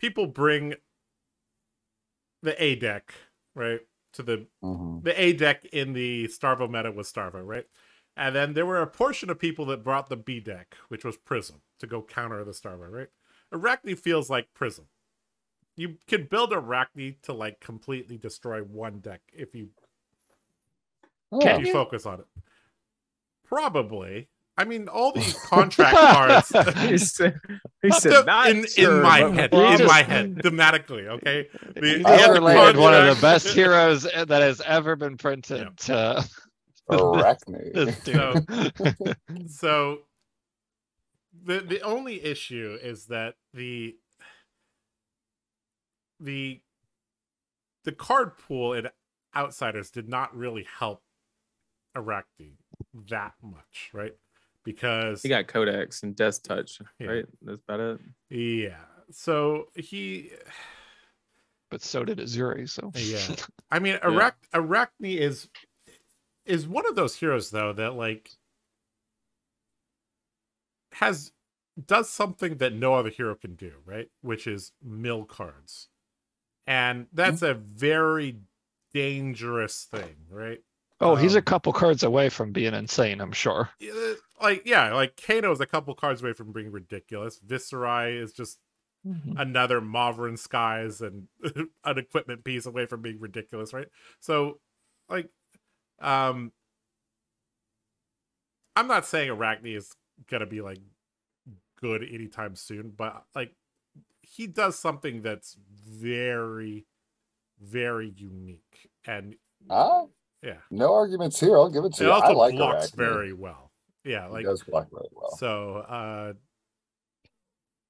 People bring the A deck, right? To the mm-hmm. the A deck in the Starvo meta was Starvo, right? And then there were a portion of people that brought the B deck, which was Prism, to go counter the Starvo, right? Arakni feels like Prism. You can build Arakni to like completely destroy one deck if you, oh, if you focus on it. Probably. I mean, all these contract cards. He said, he said not in, sure, in my head, well, in my head, thematically. Okay, the, the one of the best heroes that has ever been printed. Yeah. Uh, Arakni. So, so the the only issue is that the the the card pool in Outsiders did not really help Arakni that much, right? Because he got Codex and Death Touch, yeah. Right? That's about it. Yeah. So he. But so did Uzuri. So yeah. I mean, Arak yeah. Arakni is is one of those heroes though that like has does something that no other hero can do, right? Which is mill cards, and that's mm-hmm. a very dangerous thing, right? Oh, he's a couple cards away from being insane, I'm sure. Like, yeah, like Kano's a couple cards away from being ridiculous. Viscerai is just mm-hmm. another Maverin Skies and an equipment piece away from being ridiculous, right? So, like, um, I'm not saying Arakni is gonna be like good anytime soon, but like, he does something that's very, very unique and. Oh. Yeah. No arguments here. I'll give it to it you. Also I like blocks Arakni. Very well. Yeah, like he does block very well. So uh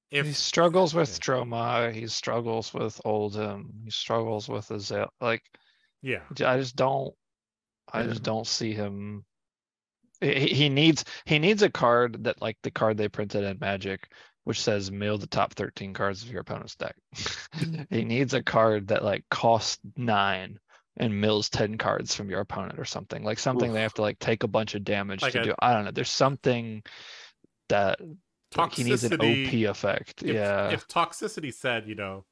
if he struggles with yeah. Dromai, he struggles with Oldhim, he struggles with Azalea. Like yeah. I just don't I yeah. just don't see him. He, he needs he needs a card that like the card they printed in Magic, which says mill the top thirteen cards of your opponent's deck. He needs a card that like costs nine. And mills ten cards from your opponent or something like something Oof. They have to like take a bunch of damage like to a, do. I don't know. There's something that like, he needs an O P effect. If, yeah. If toxicity said, you know,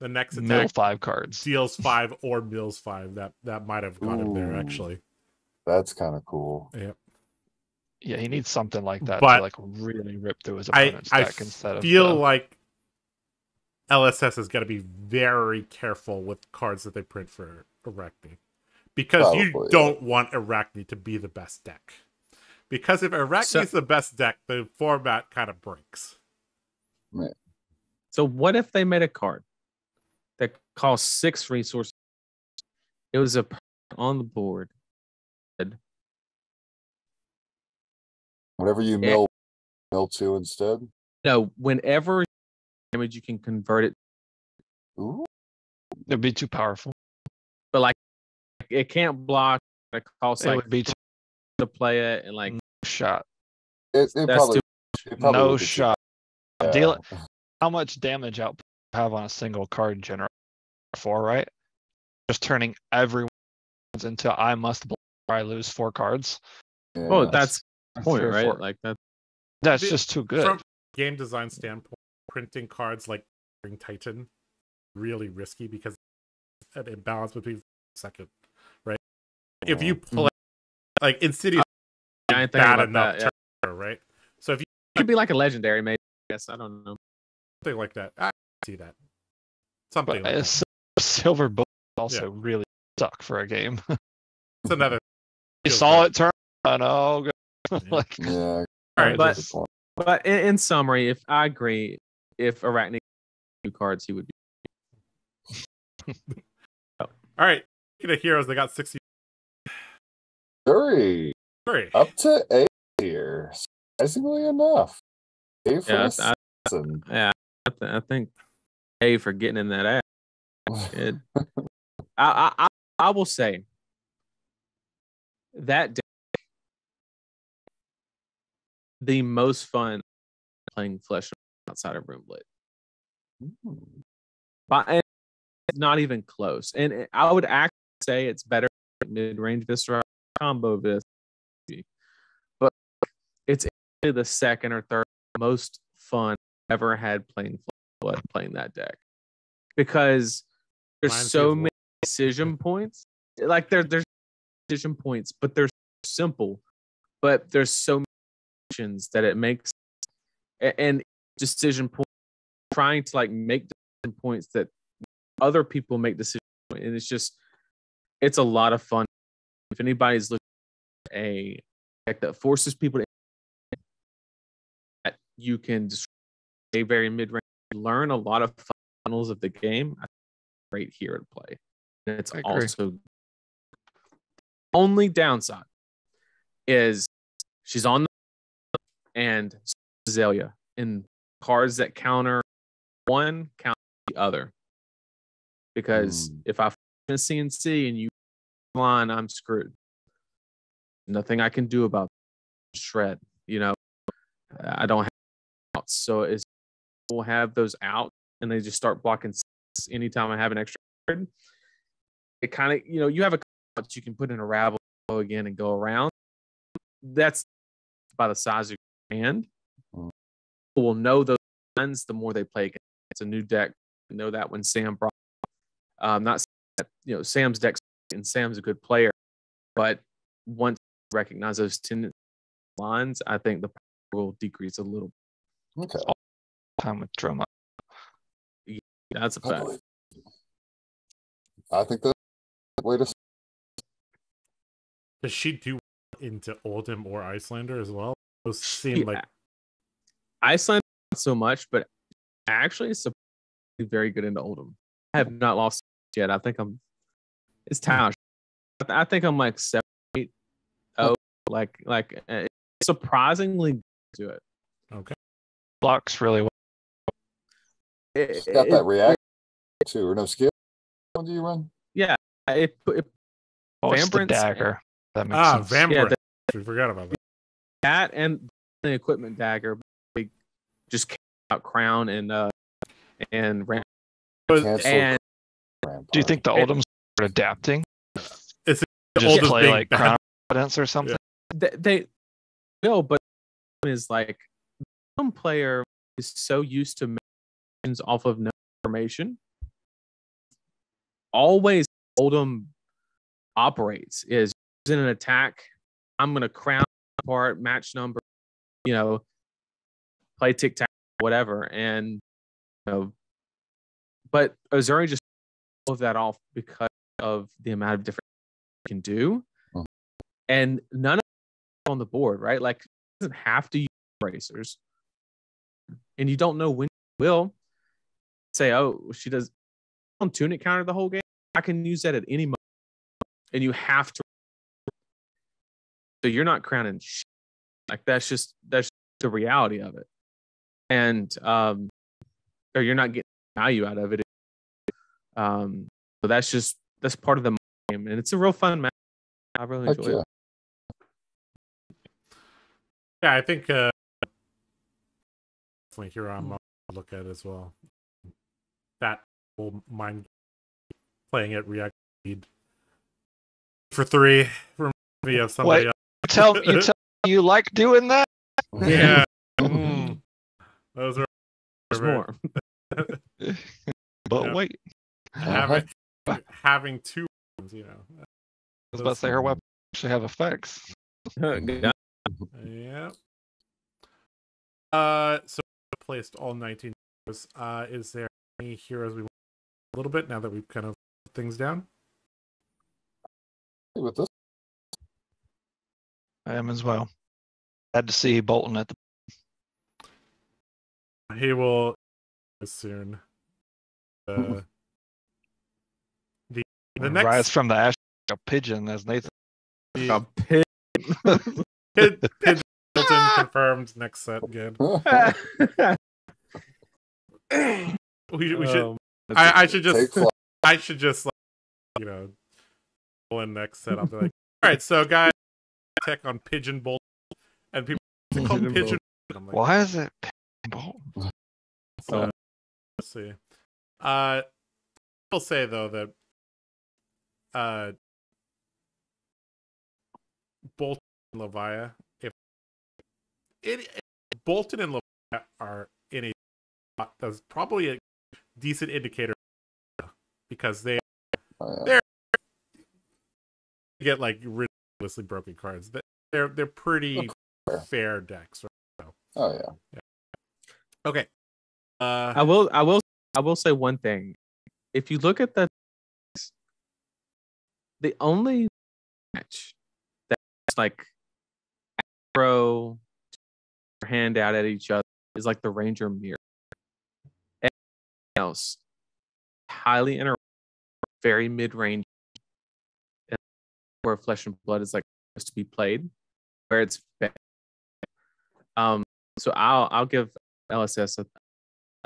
the next attack mill five cards deals five or mills five, that that might have got Ooh, him there actually. That's kind of cool. Yeah. Yeah, he needs something like that but to like really rip through his opponent's I, deck I instead of. I feel the... like L S S is going to be very careful with cards that they print for Arakni, because Probably, you don't yeah. want Arakni to be the best deck, because if Arakni so, is the best deck, the format kind of breaks. Right. So what if they made a card that costs six resources? It was a on the board. Whatever you mill, yeah. mill to instead. No, whenever damage you can convert it. Ooh. It'd be too powerful. But like, it can't block. It costs like would be too to play it and like no shot. It, it That's probably, too it probably no shot. Yeah. Deal. How much damage output you have on a single card generate four, right? Just turning everyone into I must block or I lose four cards. Yeah. Oh, that's, that's point, right? Four. Like that. That's the, just too good. From game design standpoint, printing cards like Titan really risky because an imbalance between second, right? Yeah. If you play like Insidious, I ain't bad enough, that, yeah. right? So if you it could be like a legendary, maybe yes, I don't know, something like that. I see that something. But like that. Silver Bullet also yeah. really suck for a game. It's another. You saw it turn on. Oh, God. Yeah. like yeah. All right, but but in, in summary, if I agree. If Arakni new cards, he would be. oh. All right. Speaking of heroes, they got sixty. Three. Three. Up to eight here. Surprisingly enough. A for yeah, I, I, yeah I, th I think A for getting in that ass. It, I, I, I will say that day, the most fun playing Flesh outside of Room Blitz. But and it's not even close. And it, I would actually say it's better mid-range Viscera combo Vis. But it's the second or third most fun I ever had playing playing that deck. Because there's Mine's so many decision points. Like there there's decision points, but they're simple. But there's so many options that it makes and, and decision point trying to like make decision points that other people make decision points. And it's just it's a lot of fun. If anybody's looking at a deck that forces people to you can destroy a very mid-range, learn a lot of fundamentals of the game right here at play. And it's also the only downside is she's on the and Azalea in cards that counter one, counter the other. Because mm. if I a C N C and you line, I'm screwed. Nothing I can do about that. Shred. You know, I don't have outs. So it's we'll have those out and they just start blocking six anytime I have an extra card. It kind of, you know, you have a card you can put in a rabble again and go around. That's by the size of your hand. Mm. People will know those ones the more they play. It's a new deck. I know that when Sam brought um not that, you know, Sam's deck and Sam's a good player, but once you recognize those ten lines, I think the power will decrease a little bit. Okay. All time with Dromai. Yeah, that's a fact. I think that's the way to. Does she do into Oldhim or Icelander as well? Those seem yeah. like Iceland not so much, but actually surprisingly very good into Oldhim. I have not lost yet. I think I'm. It's town. I think I'm like seven, eight, oh, like like uh, surprisingly good to it. Okay. Blocks really well. It's got it, that it, reaction it, too, or no skill. What do you run? Yeah. It. it oh, it's the dagger. That makes ah, sense. Yeah, the, we forgot about that. That and the equipment dagger. We just came out crown and uh and ran. But, and do you think the Oldham's adapting? It's the just play like Crown Confidence or something. Yeah. They, they will, but is like some player is so used to missions off of no information. Always Oldhim operates is in an attack. I'm gonna crown part match number, you know, play tic tac whatever, and you know. But Uzuri just pulled that off because of the amount of different you can do. Oh. And none of them on the board, right? Like, it doesn't have to use bracers. And you don't know when you will. Say, oh, she does on tunic counter the whole game. I can use that at any moment. And you have to. So you're not crowning shit. Like, that's just, that's the reality of it. And, um, or you're not getting value out of it. Um, so that's just that's part of the game, and it's a real fun match. I really enjoy yeah. it. Yeah, I think uh, like here I'm look at it as well. That whole mind playing at react speed for three. Remind me of somebody. Wait, else. You tell you tell me you like doing that. Yeah, mm. those are There's more. But yeah. wait, having, uh -huh. having two weapons, you know. I was about to say her weapons actually have effects. yeah. yeah. Uh, so we placed all nineteen heroes. Uh, is there any heroes we want to a little bit now that we've kind of put things down? With this, I am as well. Glad to see Boltyn at the. He will. Soon, uh, the the next rise from the ash a pigeon as Nathan the... a pigeon. Pid, pigeon confirmed next set again. we we should. Um, I I should just I should just like, you know, pull in next set. I'll be like, all right, so guys, tech on pigeon bolt, and people call pigeon. pigeon like, why is it pigeon bolt? So. Um, Let's see. Uh, I'll say though that uh, Boltyn and Leviathan, if it, if Boltyn and Leviathan are in a spot, that's probably a decent indicator because they oh, yeah. they get like ridiculously broken cards. They're they're pretty oh, fair decks. Right? So, oh yeah. yeah. Okay. Uh, I will, I will, I will say one thing. If you look at the, the only match that's like, throw hand out at each other is like the Ranger mirror. Everything else, highly interactive, very mid-range, and where Flesh and Blood is like supposed to be played, where it's better. Um, so I'll I'll give L S S a,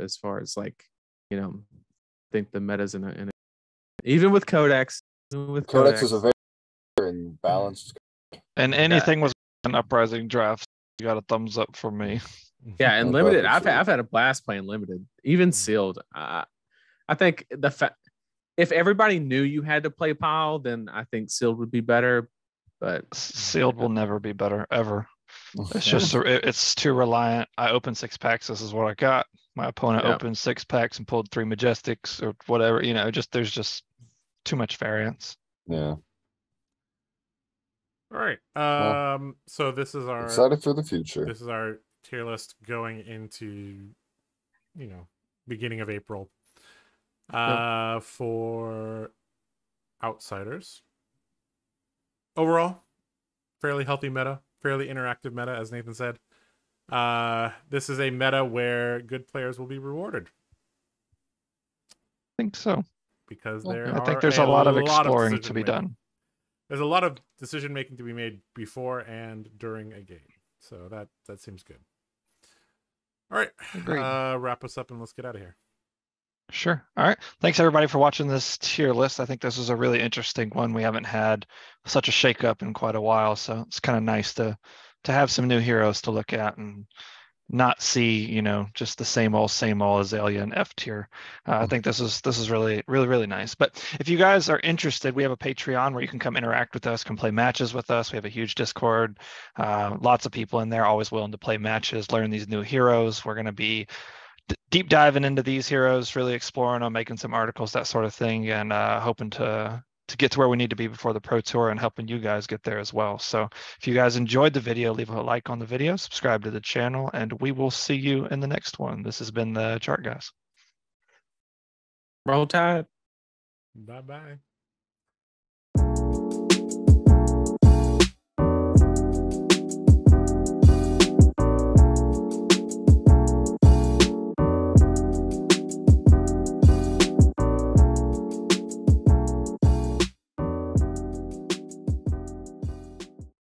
as far as like, you know, I think the meta's in a, in a even with Codex. Even with Codex, Codex is a very and balanced. And anything yeah. was an uprising draft. You got a thumbs up for me. Yeah, and limited. I've I've had a blast playing limited, even sealed. Uh, I think the fa- if everybody knew you had to play pile, then I think sealed would be better. But sealed will never be better ever. It's just it's too reliant. I opened six packs. This is what I got. My opponent yeah. opened six packs and pulled three Majestics or whatever. You know, just there's just too much variance. Yeah. All right. Um. Well, so this is our excited for the future. This is our tier list going into, you know, beginning of April. Uh, yep. For Outsiders. Overall, fairly healthy meta, fairly interactive meta, as Nathan said. Uh, this is a meta where good players will be rewarded. I think so. Because there, yeah, I think there's a, a lot of exploring lot of to be made. done. There's a lot of decision making to be made before and during a game. So that, that seems good. All right. Uh, wrap us up and let's get out of here. Sure. All right. Thanks, everybody, for watching this tier list. I think this was a really interesting one. We haven't had such a shakeup in quite a while. So it's kind of nice to to have some new heroes to look at and not see, you know, just the same old, same old Azalea and F tier. Uh, I think this is this is really, really, really nice. But if you guys are interested, we have a Patreon where you can come interact with us, come play matches with us. We have a huge Discord. Uh, lots of people in there always willing to play matches, learn these new heroes. We're going to be d- deep diving into these heroes, really exploring them, making some articles, that sort of thing, and uh, hoping to... to get to where we need to be before the Pro Tour and helping you guys get there as well. So if you guys enjoyed the video, leave a like on the video, subscribe to the channel, and we will see you in the next one. This has been The Chart Guys. Roll Tide. Bye-bye.